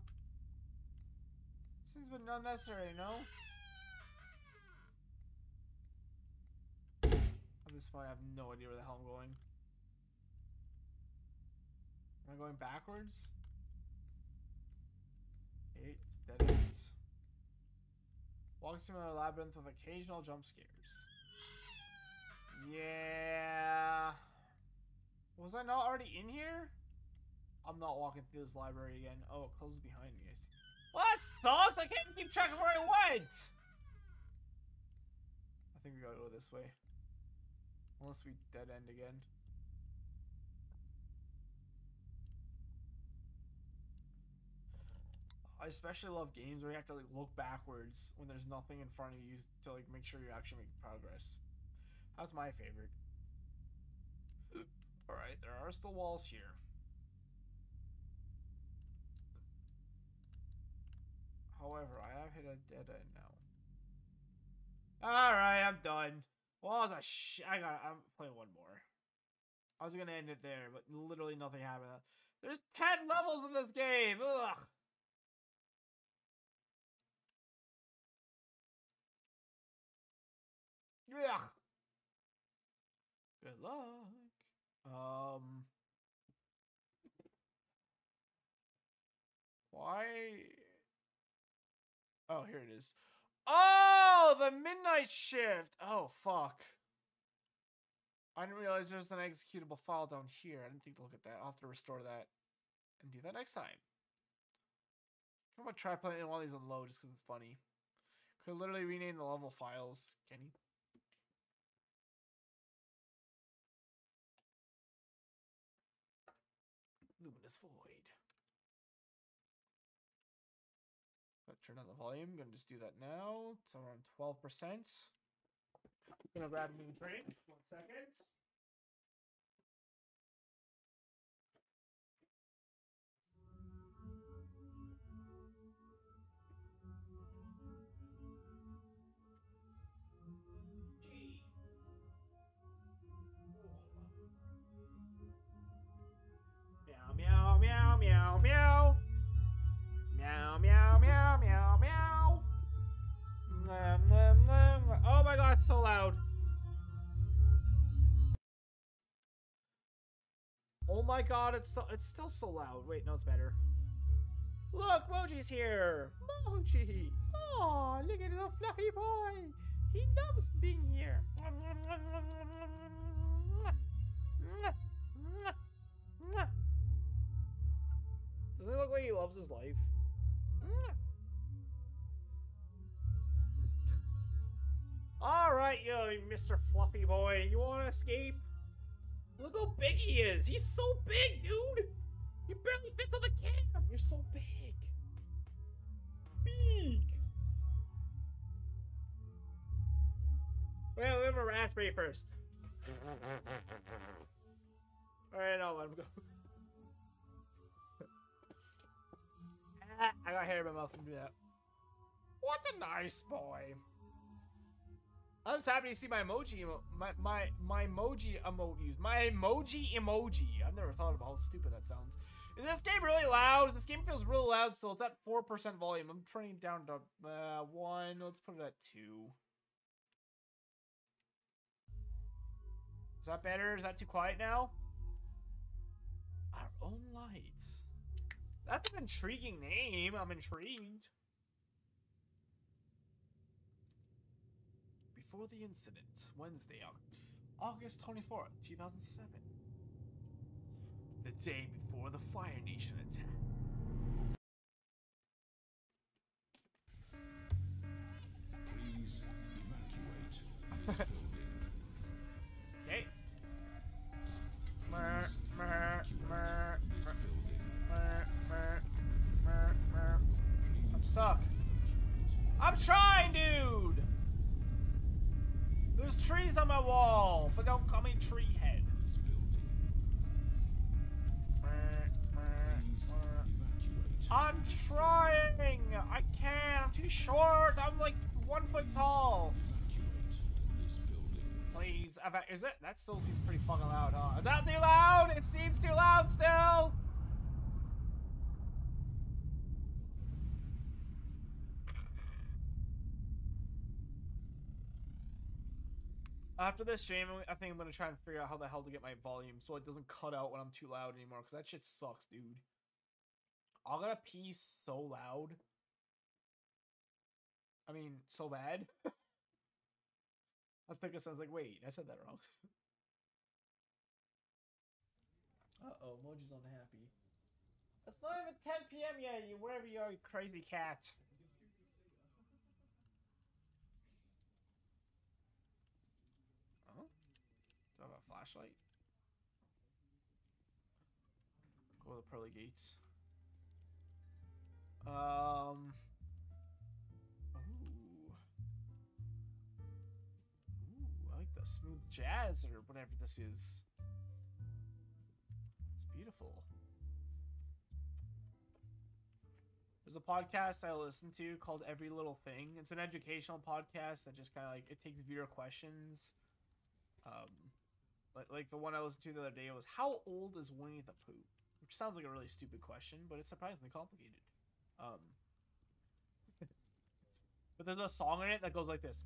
Seems but unnecessary, no? At this point, I have no idea where the hell I'm going. Am I going backwards? 8 dead ends. Walks through another labyrinth with occasional jump scares. Yeah. Was I not already in here? I'm not walking through this library again. Oh, it closes behind me. I see. Well, that sucks! I can't keep track of where I went! I think we gotta go this way. Unless we dead end again. I especially love games where you have to like look backwards when there's nothing in front of you to like make sure you actually make progress. That's my favorite. Alright, there are still walls here. However, I have hit a dead end now. Alright, I'm done. Walls are shit. I'm playing one more. I was gonna end it there, but literally nothing happened. There's 10 levels in this game! Ugh! Yeah. Good luck. Why? Oh, here it is. Oh, the midnight shift. Oh, fuck. I didn't realize there's an executable file down here. I didn't think to look at that. I'll have to restore that and do that next time. I'm gonna try playing one of these on low just because it's funny. Could literally rename the level files. Can you? Luminous void. Let's turn on the volume. I'm gonna just do that now. It's around 12%. I'm gonna grab a new drink. 1 second. Meow, meow, meow. Meow, meow, meow, meow, meow. Nom, nom, nom. Oh my god, it's so loud. Oh my god, it's still so loud. Wait, no, it's better. Look, Moji's here. Moji. Oh, look at the fluffy boy. He loves being here. Doesn't it look like he loves his life? Alright, yo, Mr. Fluffy Boy, you wanna escape? Look how big he is! He's so big, dude! He barely fits on the camera! You're so big! Big! Well, we have a raspberry first. Alright, I'll let him go. I got hair in my mouth from doing that. What a nice boy. I'm just happy to see my emoji, my emoji emojis. My emoji emoji. I've never thought about how stupid that sounds. Is this game really loud? This game feels real loud still. It's at 4% volume. I'm turning it down to 1. Let's put it at 2. Is that better? Is that too quiet now? Our own lights. That's an intriguing name. I'm intrigued. Before the incident, Wednesday, August 24th, 2007. the day before the Fire Nation attack. Please evacuate this building. Okay. I'm stuck. I'm trying, dude! There's trees on my wall, but don't call me tree head. I'm trying! I can't! I'm too short! I'm like 1 foot tall! Please, is it? That still seems pretty fucking loud, huh? Is that too loud? It seems too loud still! After this stream, I think I'm gonna try and figure out how the hell to get my volume so it doesn't cut out when I'm too loud anymore, because that shit sucks, dude. I'm gonna pee so loud. I mean, so bad. I think it sounds like, wait, I said that wrong. Uh-oh, Moji's unhappy. It's not even 10 p.m. yet, you, wherever you are, you crazy cat. Huh? Do I have a flashlight? Go to the pearly gates. Ooh, I like the smooth jazz or whatever this is. It's beautiful. There's a podcast I listen to called Every Little Thing. It's an educational podcast that just kind of like, it takes viewer questions. Like the one I listened to the other day was, how old is Winnie the Pooh? Which sounds like a really stupid question, but it's surprisingly complicated. But there's a song in it that goes like this.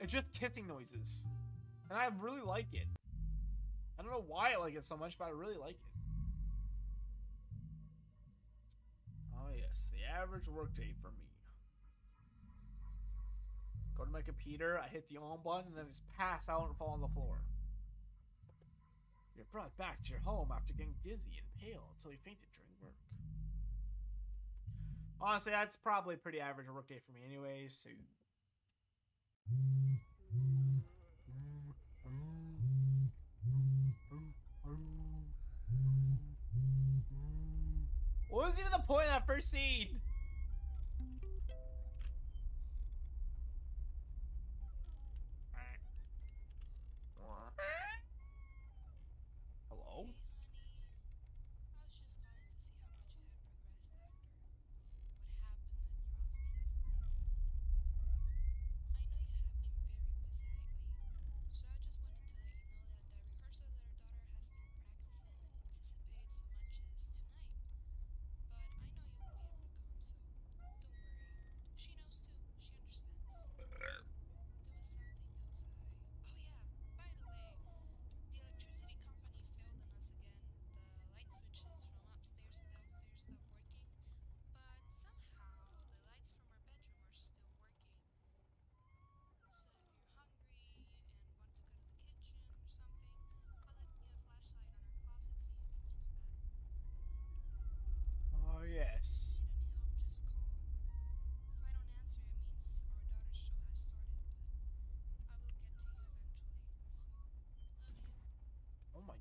It's just kissing noises. And I really like it. I don't know why I like it so much, but I really like it. Oh yes, the average workday for me. Go to my computer, I hit the on button, and then just pass out and fall on the floor. You're brought back to your home after getting dizzy and pale until you fainted during work. Honestly, that's probably a pretty average work day for me anyway, so... What was even the point of that first scene?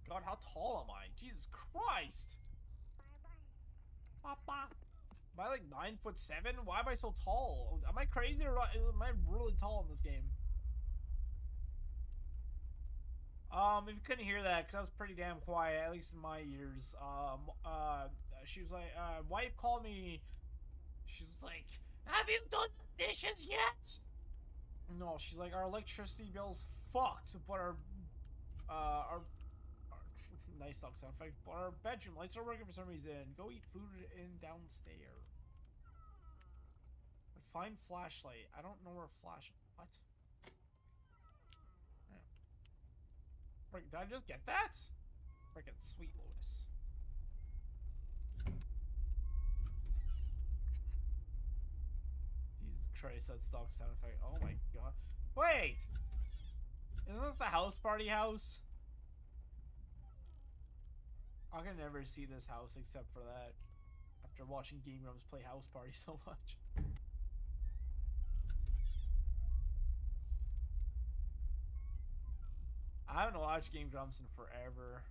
God, how tall am I? Jesus Christ! Bye bye. Papa. Am I like 9'7"? Why am I so tall? Am I crazy or am I really tall in this game? If you couldn't hear that, because I was pretty damn quiet, at least in my ears. She was like, wife called me. She's like, have you done the dishes yet? No, she's like, our electricity bill's fucked, but our nice dog sound effect. But our bedroom lights are working for some reason. Go eat food in downstairs. But find flashlight. I don't know where flash. What? Did I just get that? Freaking sweet Lotus. Jesus Christ, that dog sound effect. Oh my god. Wait! Isn't this the house party house? I can never see this house except for that. After watching Game Grumps play house party so much. I haven't watched Game Grumps in forever.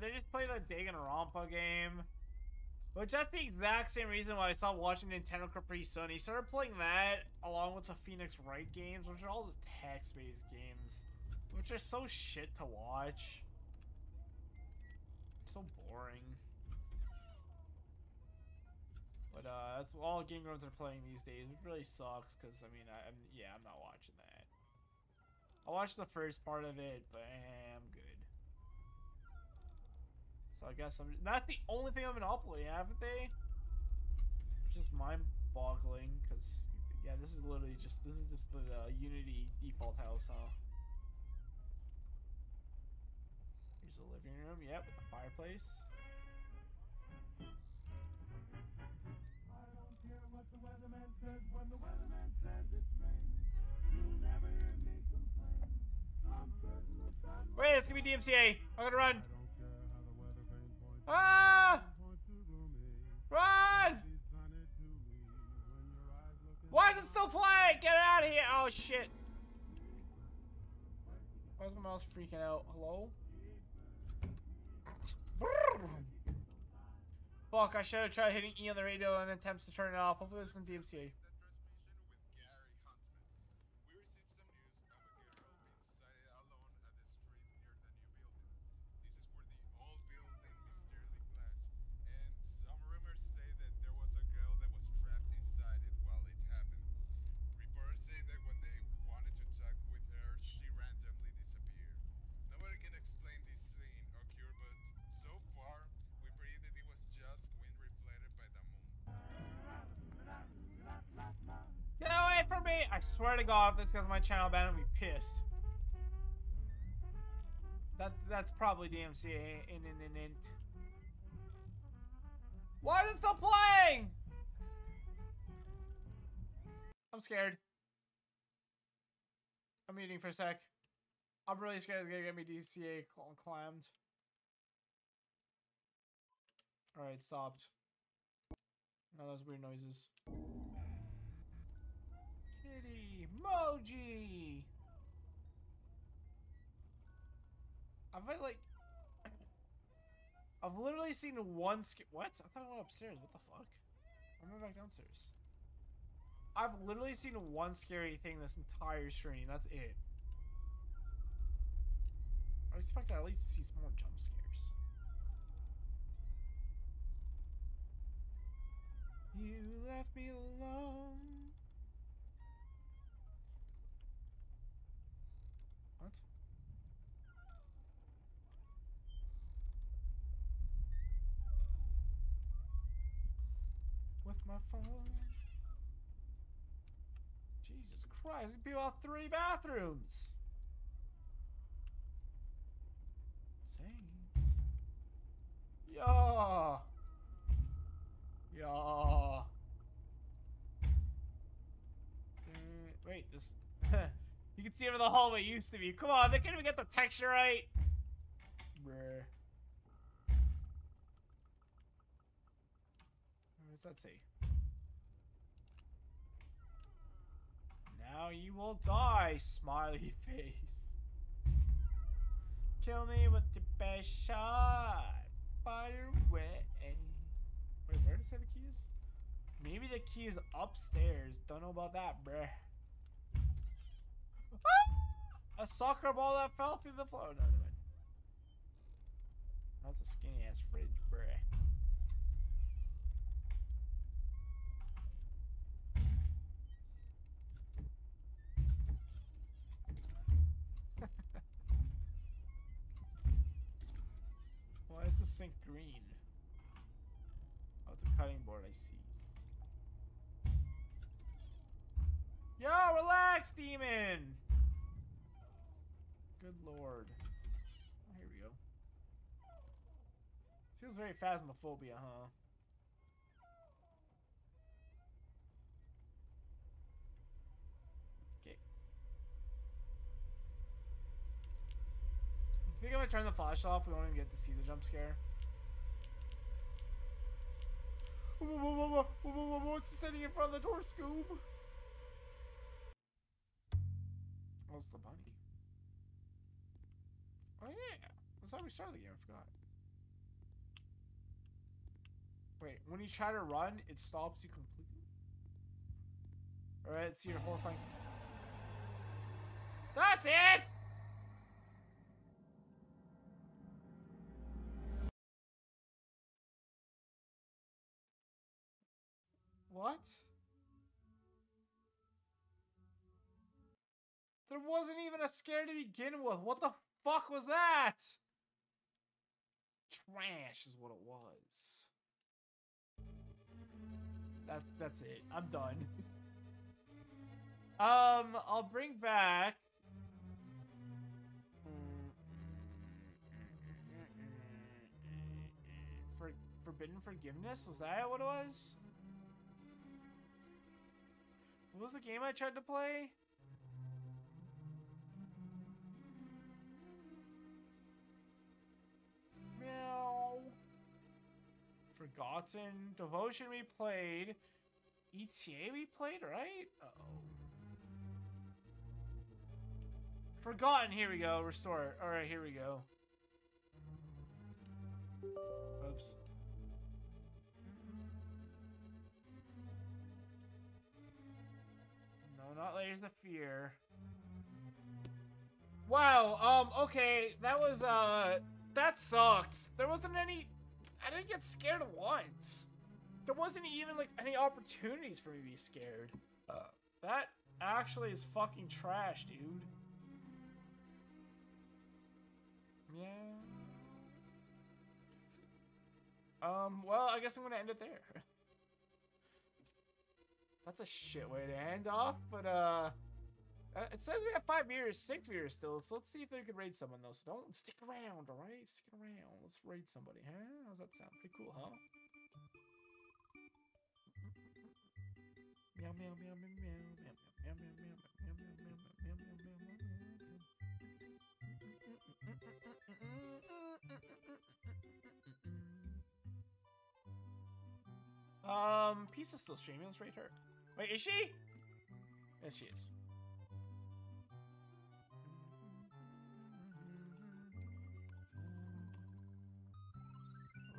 They just play the Danganronpa game. Which that's the exact same reason why I stopped watching Nintendo Capri Sun. He started playing that along with the Phoenix Wright games, which are all just text-based games. Which are so shit to watch. So boring. But that's all Game Grumps are playing these days, which really sucks because, I mean, I'm not watching that. I watched the first part of it, but I'm good. So I guess that's the only thing I've been uploading, haven't they? It's just mind-boggling, because, yeah, this is literally just, this is just the Unity default house, huh? Here's the living room, yep, with the fireplace. I don't care what the weatherman says, when the weatherman says it's raining. You'll never hear me complain. I'm certain the sun. Wait, it's gonna be DMCA. I'm gonna run. I don't care how the weather vane points. Ah! Run! Why is it still playing? Get out of here! Oh shit! Why is my mouse freaking out? Hello? Fuck, I should have tried hitting E on the radio in attempts to turn it off. Hopefully this isn't DMCA. I swear to God, if this gets my channel banned, I'll be pissed. That's probably DMCA. Why is it still playing? I'm scared. I'm muting for a sec. I'm really scared it's gonna get me DCA clammed. All right, stopped. Now those weird noises. Kitty emoji. I've literally seen one skip. What? I thought I went upstairs. What the fuck? I went back downstairs. I've literally seen one scary thing this entire stream. That's it. I expected at least to see some more jump scares. You left me alone. What? With my phone. Jesus Christ, people have 3 bathrooms. Same. Yeah. Yeah. Wait, this. You can see over the hallway used to be. Come on, they can't even get the texture right. Bruh. What's that say? Now you will die, smiley face. Kill me with your best shot. Fire away. Wait, where did I say the key is? Maybe the key is upstairs. Don't know about that, bruh. Ah! A soccer ball that fell through the floor. No, no, that's a skinny ass fridge, bruh. Why is the sink green? Oh, it's a cutting board, I see. Yo, relax, demon! Good lord. Oh, here we go. Feels very Phasmophobia, huh? Okay. think if I turn the flash off, we won't even get to see the jump scare. What's standing in front of the door, Scoob? Oh, it's the bunny. Oh, yeah. That's how we started the game. I forgot. Wait, when you try to run, it stops you completely? Alright, let's see your horrifying... That's it! What? There wasn't even a scare to begin with. What the fuck was that? Trash is what it was. That's it. I'm done. I'll bring back... Forbidden Forgiveness? Was that what it was? What was the game I tried to play? Meow. Forgotten. Devotion we played. ETA we played, right? Uh-oh. Forgotten. Here we go. Restore it. Alright, here we go. Oops. Not Layers of Fear. Wow, okay, that was, that sucked. There wasn't any, I didn't get scared once. There wasn't even, like, any opportunities for me to be scared. That actually is fucking trash, dude. Yeah. Well, I guess I'm gonna end it there. That's a shit way to end off, but, it says we have 5 viewers, 6 viewers still, so let's see if we can raid someone, though, so don't stick around, alright? Stick around. Let's raid somebody, huh? How's that sound? Pretty cool, huh? Meow, meow, meow, meow, meow, meow, meow, meow, meow, meow, meow, meow, meow, meow, meow, meow. Peace is still streaming. Let's rate her. Wait, is she? Yes, she is.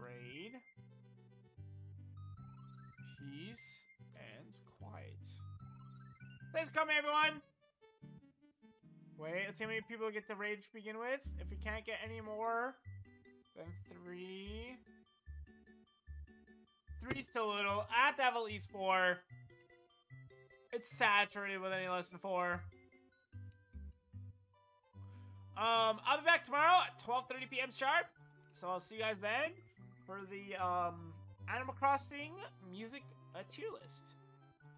Raid. Peace and quiet. Thanks for coming, everyone! Wait, let's see how many people get the raid to begin with. If we can't get any more than 3... Three's too little. I have to have at least 4. It's saturated with any less than 4. I'll be back tomorrow at 12:30 p.m. sharp. So I'll see you guys then for the Animal Crossing music tier list.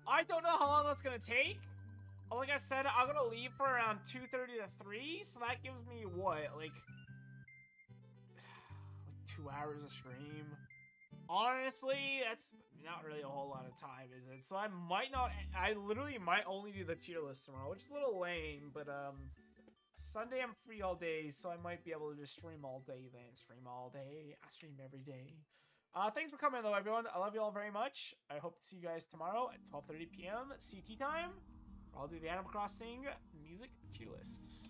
I don't know how long that's gonna take. Like I said, I'm gonna leave for around 2:30 to 3, so that gives me what, like 2 hours of stream. Honestly, that's not really a whole lot of time, is it? So I might not, I literally might only do the tier list tomorrow, which is a little lame, but Sunday I'm free all day, so I might be able to just stream all day then. Stream all day. I stream every day. Thanks for coming though, everyone. I love you all very much. I hope to see you guys tomorrow at 12:30 p.m. CT time. I'll do the Animal Crossing music tier lists.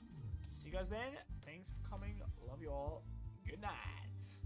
See you guys then. Thanks for coming. Love you all. Good night.